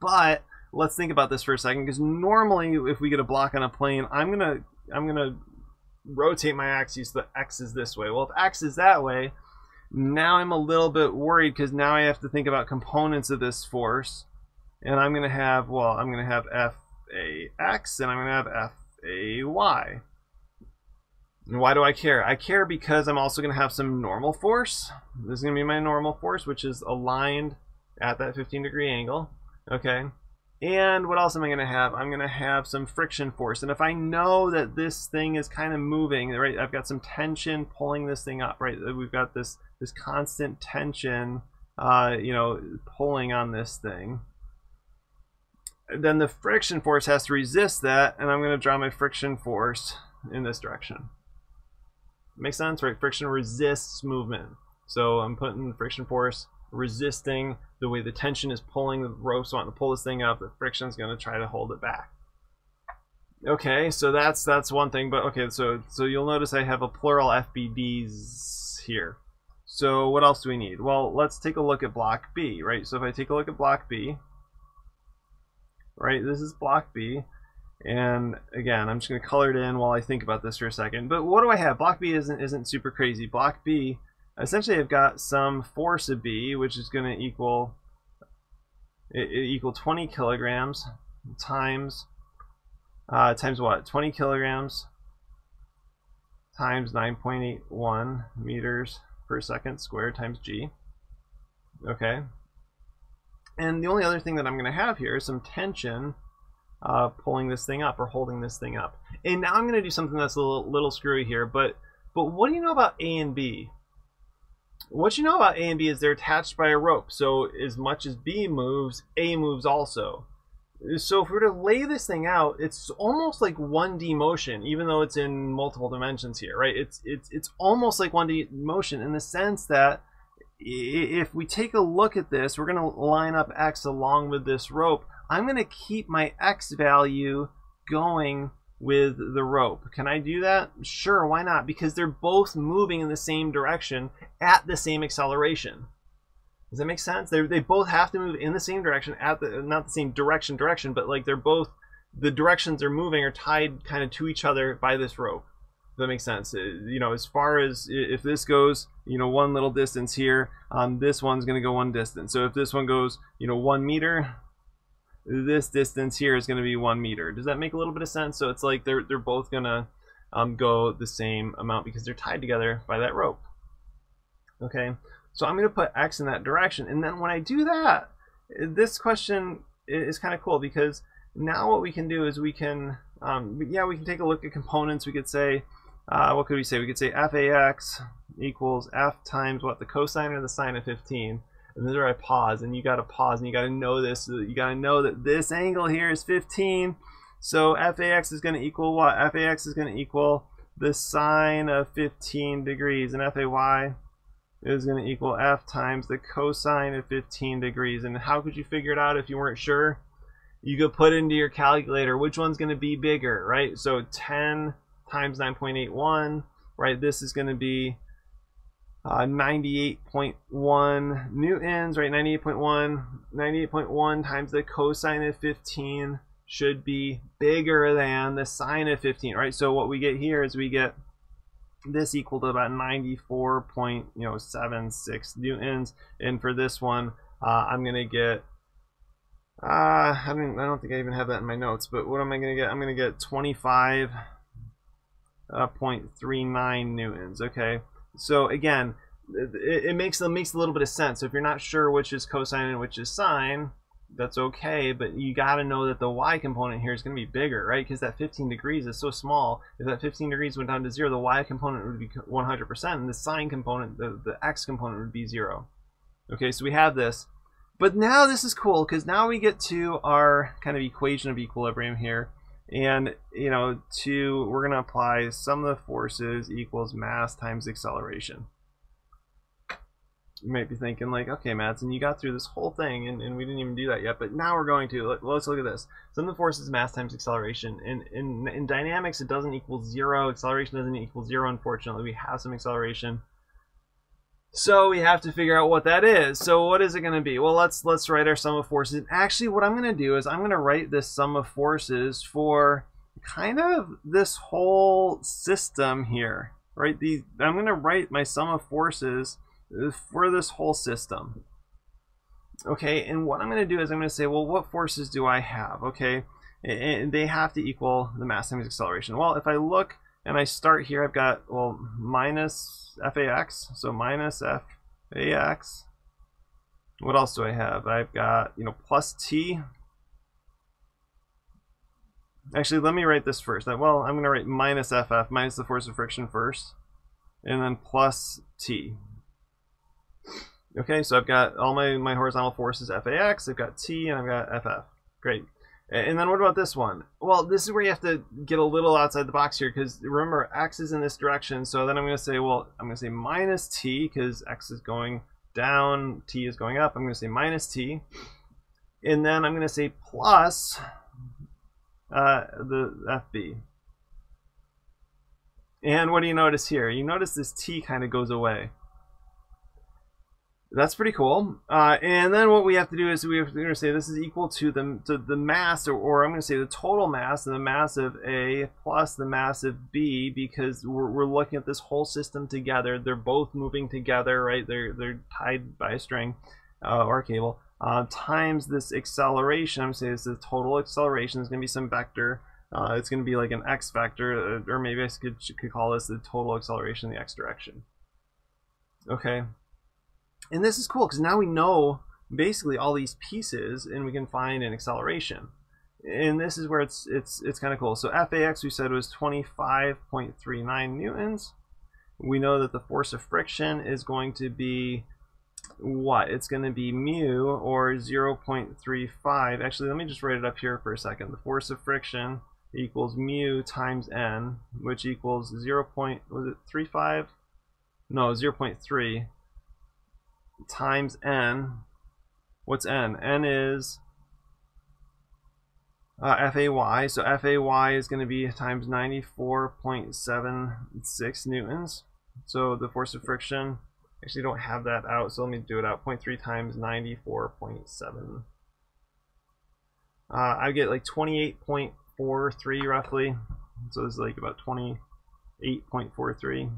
But let's think about this for a second, because normally if we get a block on a plane, I'm gonna I'm gonna rotate my axis so that X is this way. Well, if X is that way, now I'm a little bit worried, because now I have to think about components of this force, and I'm gonna have, well, I'm gonna have F A X and I'm gonna have F A Y. And why do I care? I care because I'm also gonna have some normal force. This is gonna be my normal force, which is aligned at that fifteen degree angle, okay? And what else am I going to have? I'm going to have some friction force. And if I know that this thing is kind of moving, right? I've got some tension pulling this thing up, right? We've got this this constant tension, uh, you know, pulling on this thing. Then the friction force has to resist that, and I'm going to draw my friction force in this direction. Makes sense, right? Friction resists movement. So I'm putting friction force resisting the way the tension is pulling the ropes, wanting to pull this thing up. The friction is going to try to hold it back. Okay, so that's that's one thing. But okay, so so you'll notice I have a plural F B Ds here. So what else do we need? Well, let's take a look at block B, right? So if I take a look at block B, right? This is block B, and again, I'm just going to color it in while I think about this for a second. But what do I have? Block B isn't isn't super crazy. Block B. Essentially, I've got some force of B, which is going to equal it, it equal twenty kilograms times uh, times what? twenty kilograms times nine point eight one meters per second squared times G. Okay. And the only other thing that I'm going to have here is some tension uh, pulling this thing up or holding this thing up. And now I'm going to do something that's a little, little screwy here, but but what do you know about A and B? What you know about A and B is they're attached by a rope, so as much as B moves, A moves also. So if we were to lay this thing out, it's almost like one D motion, even though it's in multiple dimensions here, right? It's it's it's almost like one D motion in the sense that if we take a look at this, we're going to line up X along with this rope. I'm going to keep my X value going with the rope. Can I do that? Sure, why not? Because they're both moving in the same direction at the same acceleration. Does that make sense? They they both have to move in the same direction at the, not the same direction direction, but like they're both, the directions they're moving are tied kind of to each other by this rope. Does that make sense? You know, as far as if this goes, you know, one little distance here, um, this one's going to go one distance. So if this one goes, you know, one meter. This distance here is going to be one meter. Does that make a little bit of sense? So it's like they're, they're both going to um, go the same amount because they're tied together by that rope. Okay, so I'm going to put X in that direction. And then when I do that, this question is kind of cool because now what we can do is we can, um, yeah, we can take a look at components. We could say, uh, what could we say? We could say F A X equals F times what? The cosine or the sine of fifteen? And then I pause, and you got to pause, and you got to know this. You got to know that this angle here is fifteen. So F A X is going to equal what? F A X is going to equal the sine of fifteen degrees, and F A Y is going to equal F times the cosine of fifteen degrees. And how could you figure it out if you weren't sure? You could put into your calculator which one's going to be bigger, right? So ten times nine point eight one, right? This is going to be Uh, ninety-eight point one newtons, right? ninety-eight point one, ninety-eight point one times the cosine of fifteen should be bigger than the sine of fifteen, right? So what we get here is we get this equal to about ninety-four point seven six newtons, and for this one, uh, I'm gonna get. Uh, I don't. I don't think I even have that in my notes. But what am I gonna get? I'm gonna get twenty-five point three nine newtons. Okay. So again, it, it makes it makes a little bit of sense. So if you're not sure which is cosine and which is sine, that's okay. But you got to know that the y component here is going to be bigger, right? Because that fifteen degrees is so small. If that fifteen degrees went down to zero, the y component would be one hundred percent, and the sine component, the, the x component, would be zero. Okay, so we have this. But now this is cool because now we get to our kind of equation of equilibrium here. And, you know, to, we're going to apply sum of the forces equals mass times acceleration. You might be thinking like, okay, Madsen, you got through this whole thing and, and we didn't even do that yet, but now we're going to. Let, let's look at this. Sum of the forces, mass times acceleration. In, in, in dynamics, it doesn't equal zero. Acceleration doesn't equal zero, unfortunately. We have some acceleration. So we have to figure out what that is. So what is it going to be? Well, let's let's write our sum of forces. And actually, what I'm going to do is I'm going to write this sum of forces for kind of this whole system here, right? These, I'm going to write my sum of forces for this whole system. Okay, and what I'm going to do is I'm going to say, well, what forces do I have? Okay, and they have to equal the mass times acceleration. Well, if I look and I start here, I've got, well, minus F A X, so minus F A X. What else do I have? I've got, you know, plus T. Actually, let me write this first. Well, I'm going to write minus F F, minus the force of friction first, and then plus T. Okay, so I've got all my, my horizontal forces, F A X, I've got T, and I've got F F. Great. And then what about this one? Well, this is where you have to get a little outside the box here, because remember, X is in this direction. So then I'm going to say, well, I'm going to say minus T, because X is going down, T is going up. I'm going to say minus T. And then I'm going to say plus uh, the F B. And what do you notice here? You notice this T kind of goes away. That's pretty cool. Uh, and then what we have to do is we have to say this is equal to the, to the mass, or, or I'm going to say the total mass, and the mass of A plus the mass of B, because we're, we're looking at this whole system together. They're both moving together, right? They're, they're tied by a string uh, or a cable, uh, times this acceleration. I'm going to say this is the total acceleration. There's going to be some vector. Uh, it's going to be like an X vector, or maybe I could, could call this the total acceleration in the X direction. Okay. And this is cool because now we know basically all these pieces, and we can find an acceleration. And this is where it's it's it's kind of cool. So F A X we said was twenty-five point three nine newtons. We know that the force of friction is going to be what? It's going to be mu, or zero point three five. Actually, let me just write it up here for a second. The force of friction equals mu times n, which equals zero point was it thirty-five? No, zero point three. Times n. What's n? N is uh, F A Y. So F A Y is going to be times ninety-four point seven six newtons. So the force of friction, actually don't have that out, so let me do it out. zero point three times ninety-four point seven. Uh, I get like twenty-eight point four three roughly. So this is like about twenty-eight point four three.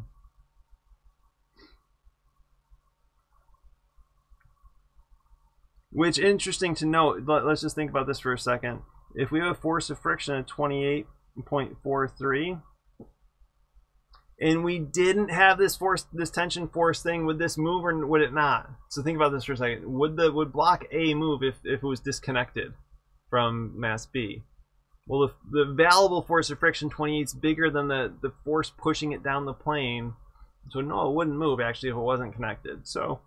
Which, interesting to note, let's just think about this for a second. If we have a force of friction of twenty-eight point four three, and we didn't have this force, this tension force thing, would this move or would it not? So think about this for a second. Would the would block A move if, if it was disconnected from mass B? Well, if the available force of friction twenty-eight is bigger than the, the force pushing it down the plane, so no, it wouldn't move actually if it wasn't connected. So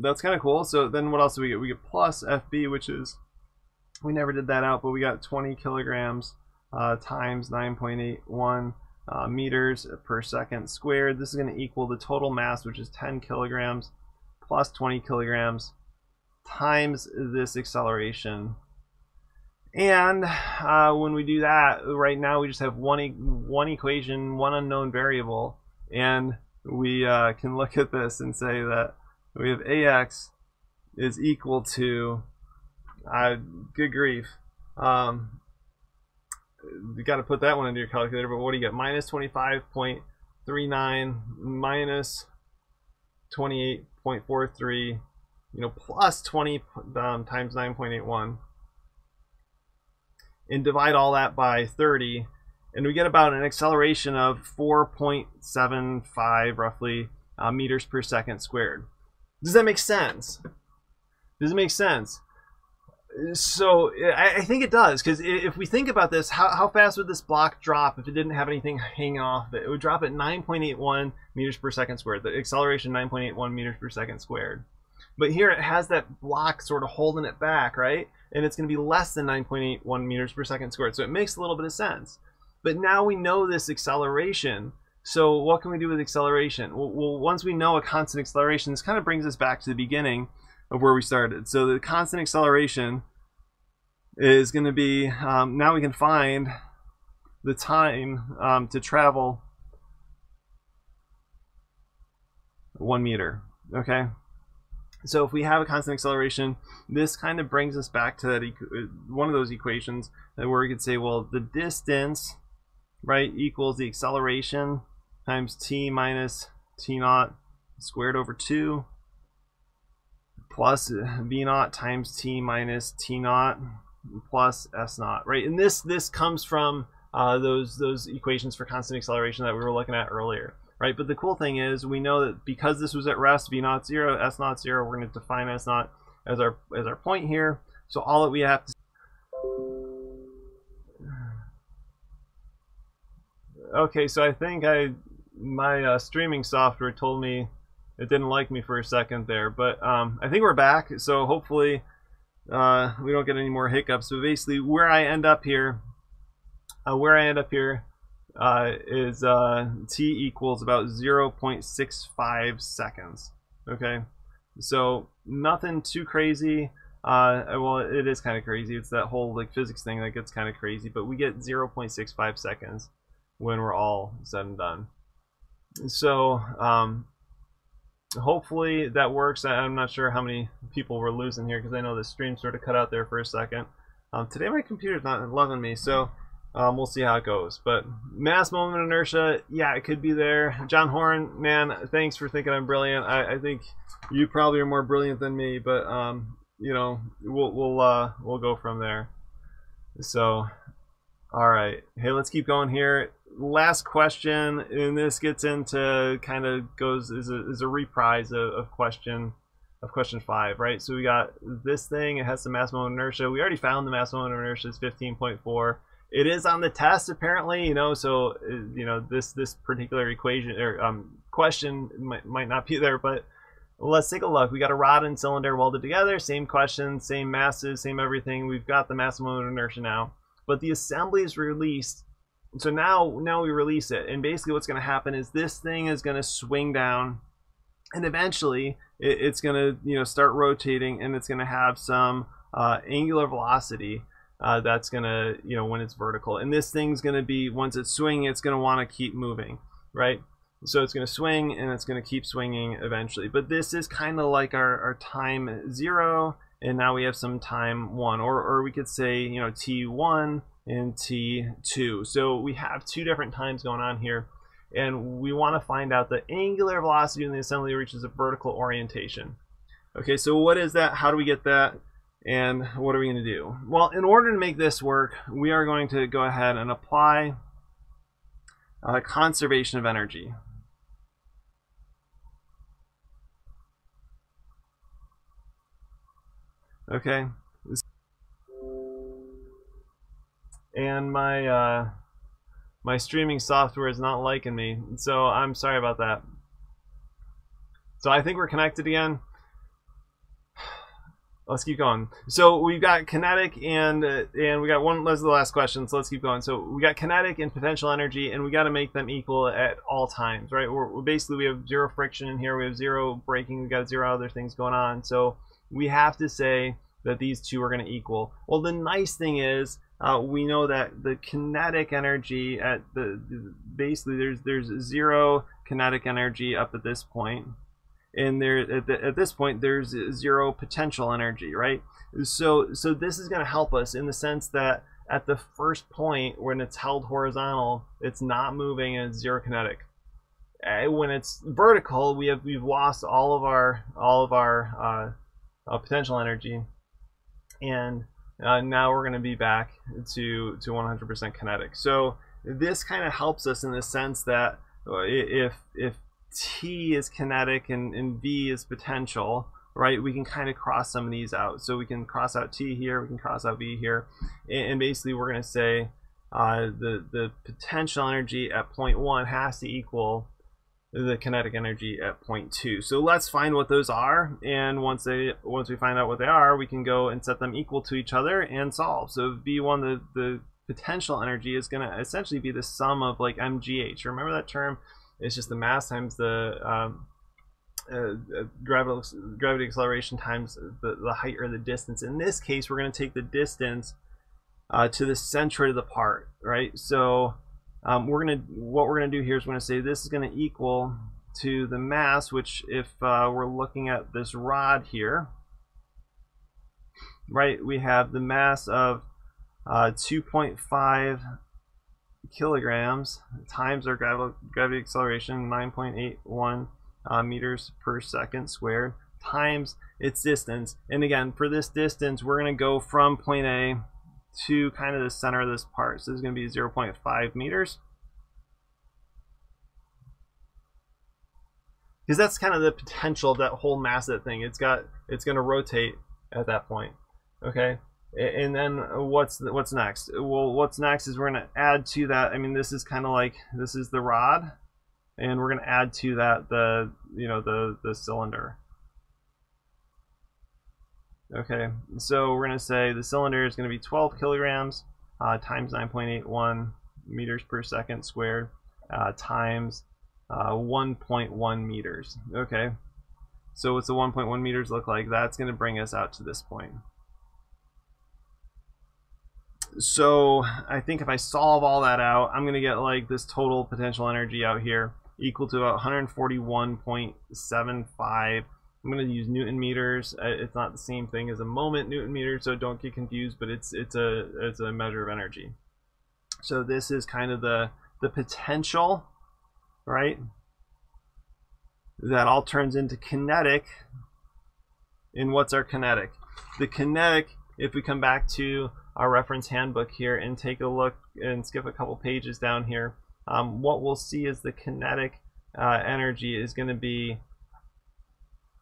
that's kind of cool. So then what else do we get? We get plus F B, which is, we never did that out, but we got twenty kilograms uh, times nine point eight one uh, meters per second squared. This is going to equal the total mass, which is ten kilograms plus twenty kilograms times this acceleration. And uh, when we do that, right now we just have one, e one equation, one unknown variable, and we uh, can look at this and say that we have A X is equal to, uh, good grief, um, you got to put that one into your calculator, but what do you get? Minus twenty-five point three nine minus twenty-eight point four three, you know, plus twenty um, times nine point eight one, and divide all that by thirty, and we get about an acceleration of four point seven five roughly uh, meters per second squared. Does that make sense? Does it make sense? So I, I think it does, because if we think about this, how, how fast would this block drop if it didn't have anything hanging off of it? It would drop at nine point eight one meters per second squared. The acceleration nine point eight one meters per second squared. But here it has that block sort of holding it back, right? And it's going to be less than nine point eight one meters per second squared. So it makes a little bit of sense. But now we know this acceleration. So what can we do with acceleration? Well, once we know a constant acceleration, this kind of brings us back to the beginning of where we started. So the constant acceleration is going to be, um, now we can find the time um, to travel one meter. Okay, so if we have a constant acceleration, this kind of brings us back to that equ one of those equations that where we could say, well, the distance, right, equals the acceleration times t minus t naught squared over two plus v naught times t minus t naught plus s naught, right? And this this comes from uh, those those equations for constant acceleration that we were looking at earlier, right? But the cool thing is we know that because this was at rest, v naught zero, s naught zero, we're going to define s naught as our as our point here. So all that we have to okay, so I think I my uh, streaming software told me it didn't like me for a second there, but um, I think we're back. So hopefully uh, we don't get any more hiccups. But basically, where I end up here, uh, where I end up here uh, is uh, t equals about zero point six five seconds. Okay, so nothing too crazy. Uh, well, it is kind of crazy. It's that whole like physics thing that gets kind of crazy. But we get zero point six five seconds when we're all said and done. So um, hopefully that works. I, I'm not sure how many people we're losing here because I know the stream sort of cut out there for a second. Um, today my computer's not loving me, so um, we'll see how it goes. But mass moment inertia, yeah, it could be there. John Horn, man, thanks for thinking I'm brilliant. I, I think you probably are more brilliant than me, but um, you know, we'll we'll uh, we'll go from there. So, all right, hey, let's keep going here. Last question, and this gets into kind of goes is a, is a reprise of, of question of question five, right? So we got this thing. It has some mass moment inertia. We already found the mass moment inertia is fifteen point four. It is on the test apparently, you know. So you know this this particular equation or um, question might might not be there, but let's take a look. We got a rod and cylinder welded together. Same question, same masses, same everything. We've got the mass moment inertia now, but the assembly is released. So now, now we release it, and basically what's going to happen is this thing is going to swing down, and eventually it, it's going to you know start rotating, and it's going to have some uh, angular velocity uh, that's going to you know when it's vertical. And this thing's going to be once it's swinging, it's going to want to keep moving, right? So it's going to swing, and it's going to keep swinging eventually. But this is kind of like our, our time zero, and now we have some time one, or or we could say you know t one. And t two. So we have two different times going on here, and we want to find out the angular velocity when the assembly reaches a vertical orientation. Okay, so what is that? How do we get that? And what are we going to do? Well, in order to make this work, we are going to go ahead and apply uh, conservation of energy. Okay. And my uh, my streaming software is not liking me, so I'm sorry about that. So I think we're connected again. Let's keep going. So we've got kinetic and uh, and we got one. That's the last question. So let's keep going. So we got kinetic and potential energy, and we got to make them equal at all times, right? We're, we're basically we have zero friction in here. We have zero braking. We got zero other things going on. So we have to say that these two are going to equal. Well, the nice thing is. Uh, we know that the kinetic energy at the, the basically there's there's zero kinetic energy up at this point, and there at, the, at this point there's zero potential energy, right? So so this is going to help us in the sense that at the first point when it's held horizontal, it's not moving and it's zero kinetic. And when it's vertical, we have we've lost all of our all of our uh, uh, potential energy, and Uh, now we're going to be back to to one hundred percent kinetic. So this kind of helps us in the sense that if if t is kinetic and, and v is potential, right? We can kind of cross some of these out. So we can cross out t here, we can cross out v here, and, and basically we're going to say uh, the the potential energy at point one has to equal the kinetic energy at point two. So let's find what those are, and once they once we find out what they are, we can go and set them equal to each other and solve. So V one, the, the potential energy is going to essentially be the sum of like mgh. Remember that term? It's just the mass times the um, uh, gravity, gravity acceleration times the, the height or the distance. In this case, we're going to take the distance uh, to the centroid of the part, right? So Um, we're gonna what we're gonna do here is we're gonna say this is gonna equal to the mass, which if uh, we're looking at this rod here, right, we have the mass of uh, two point five kilograms times our gravi gravity acceleration, nine point eight one uh, meters per second squared, times its distance. And again, for this distance, we're going to go from point A to kind of the center of this part. So this is going to be zero point five meters, because that's kind of the potential of that whole mass of that thing. It's got, it's going to rotate at that point. Okay, and then what's the, what's next? Well, what's next is we're going to add to that. I mean, this is kind of like, this is the rod, and we're going to add to that the, you know, the the cylinder. Okay, so we're going to say the cylinder is going to be twelve kilograms uh, times nine point eight one meters per second squared uh, times uh, one point one meters. Okay, so what's the one point one meters look like? That's going to bring us out to this point. So I think if I solve all that out, I'm going to get like this total potential energy out here equal to about one hundred forty-one point seven five. I'm going to use Newton meters. It's not the same thing as a moment Newton meter, so don't get confused, but it's it's a it's a measure of energy. So this is kind of the the potential, right? That all turns into kinetic. And what's our kinetic? The kinetic, if we come back to our reference handbook here and take a look and skip a couple pages down here, um, what we'll see is the kinetic uh, energy is going to be,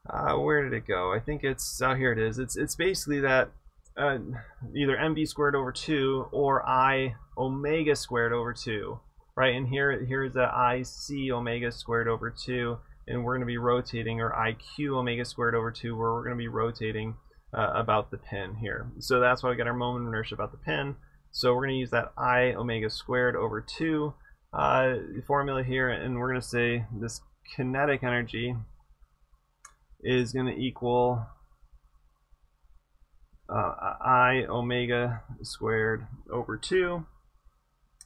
Uh, where did it go? I think it's, oh, here it is. It's it's basically that uh, either mv squared over two or I omega squared over two, right? And here here is that ic omega squared over two, and we're going to be rotating, or iq omega squared over two, where we're going to be rotating uh, about the pin here. So that's why we got our moment of inertia about the pin. So we're going to use that I omega squared over two uh, formula here, and we're going to say this kinetic energy is going to equal uh, I omega squared over two,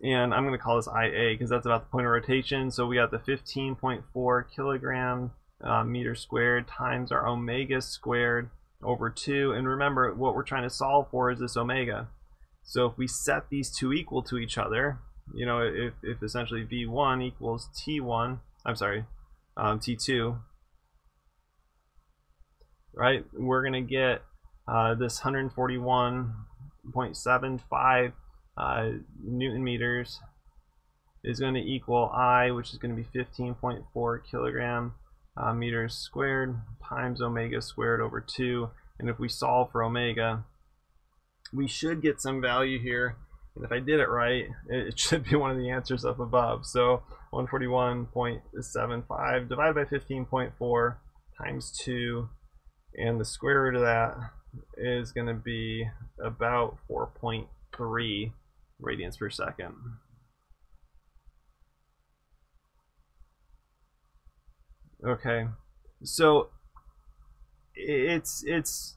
and I'm going to call this I A because that's about the point of rotation. So we got the fifteen point four kilogram uh, meter squared times our omega squared over two, and remember what we're trying to solve for is this omega. So if we set these two equal to each other, you know, if, if essentially V one equals T one, I'm sorry, um, T two, right, we're going to get uh, this one hundred forty-one point seven five uh, Newton meters is going to equal I, which is going to be fifteen point four kilogram uh, meters squared times omega squared over two. And if we solve for omega, we should get some value here. And if I did it right, it should be one of the answers up above. So one hundred forty-one point seven five divided by fifteen point four times two. And the square root of that is going to be about four point three radians per second. Okay, so it's it's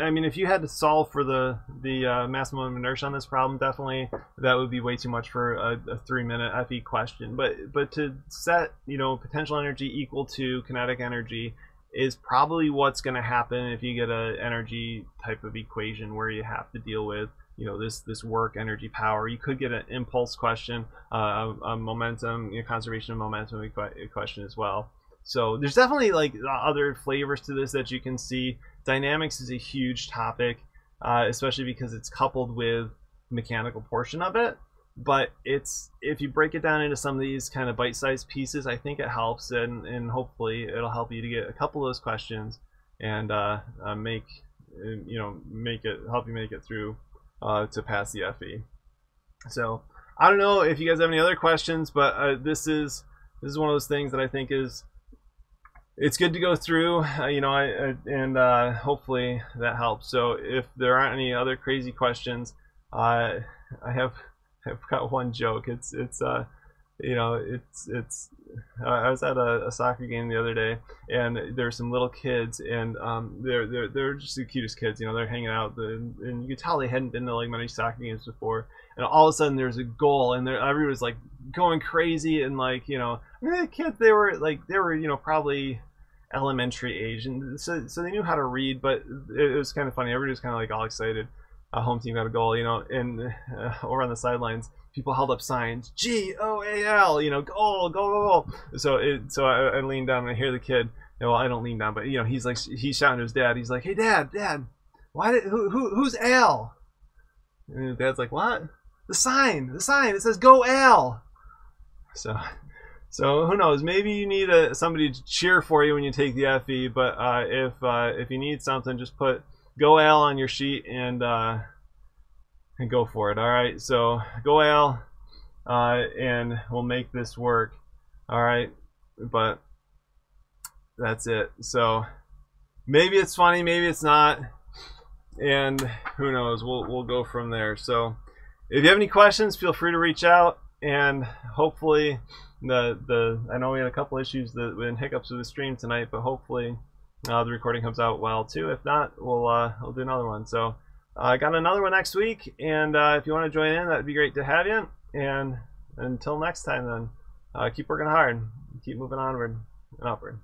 I mean, if you had to solve for the the uh, mass and moment of inertia on this problem, definitely that would be way too much for a, a three-minute F E question. But but to set, you know, potential energy equal to kinetic energy is probably what's going to happen if you get an energy type of equation where you have to deal with, you know, this this work, energy, power. You could get an impulse question, uh, a momentum, you know, conservation of momentum question as well. So there's definitely like other flavors to this that you can see. Dynamics is a huge topic, uh, especially because it's coupled with the mechanical portion of it. But it's, if you break it down into some of these kind of bite-sized pieces, I think it helps, and, and hopefully it'll help you to get a couple of those questions and uh, uh, make, you know, make it, help you make it through uh, to pass the F E. So I don't know if you guys have any other questions, but uh, this is this is one of those things that I think is, it's good to go through, uh, you know, I, I and uh, hopefully that helps. So if there aren't any other crazy questions, uh, I have. I've got one joke. It's it's uh you know, it's it's. I was at a, a soccer game the other day, and there were some little kids, and um, they're they're they're just the cutest kids. You know, they're hanging out, the, and you could tell they hadn't been to like many soccer games before. And all of a sudden, there's a goal, and everyone was like going crazy, and like you know, I mean, the kids, they were like they were you know probably elementary age, and so so they knew how to read, but it, it was kind of funny. Everybody was kind of like all excited. Uh, home team got a goal, you know, and uh, over on the sidelines, people held up signs, G O A L, you know, goal, goal, goal. So it, so I, I leaned down and I hear the kid. You know, well, I don't lean down, but you know, he's like, he's shouting to his dad. He's like, "Hey, Dad, Dad, why did who, who who's Al?" And his dad's like, "What? The sign, the sign. It says Go Al." So, so who knows? Maybe you need a somebody to cheer for you when you take the F E. But uh, if uh, if you need something, just put Go Al on your sheet and uh, and go for it. All right, so go Al, uh, and we'll make this work. All right, but that's it. So maybe it's funny, maybe it's not, and who knows? We'll we'll go from there. So if you have any questions, feel free to reach out, and hopefully the the I know we had a couple issues that and hiccups with the stream tonight, but hopefully. Uh, the recording comes out well too. If not, we'll uh, we'll do another one. So I uh, got another one next week, and uh, if you want to join in, that'd be great to have you. And until next time, then uh, keep working hard, keep moving onward and upward.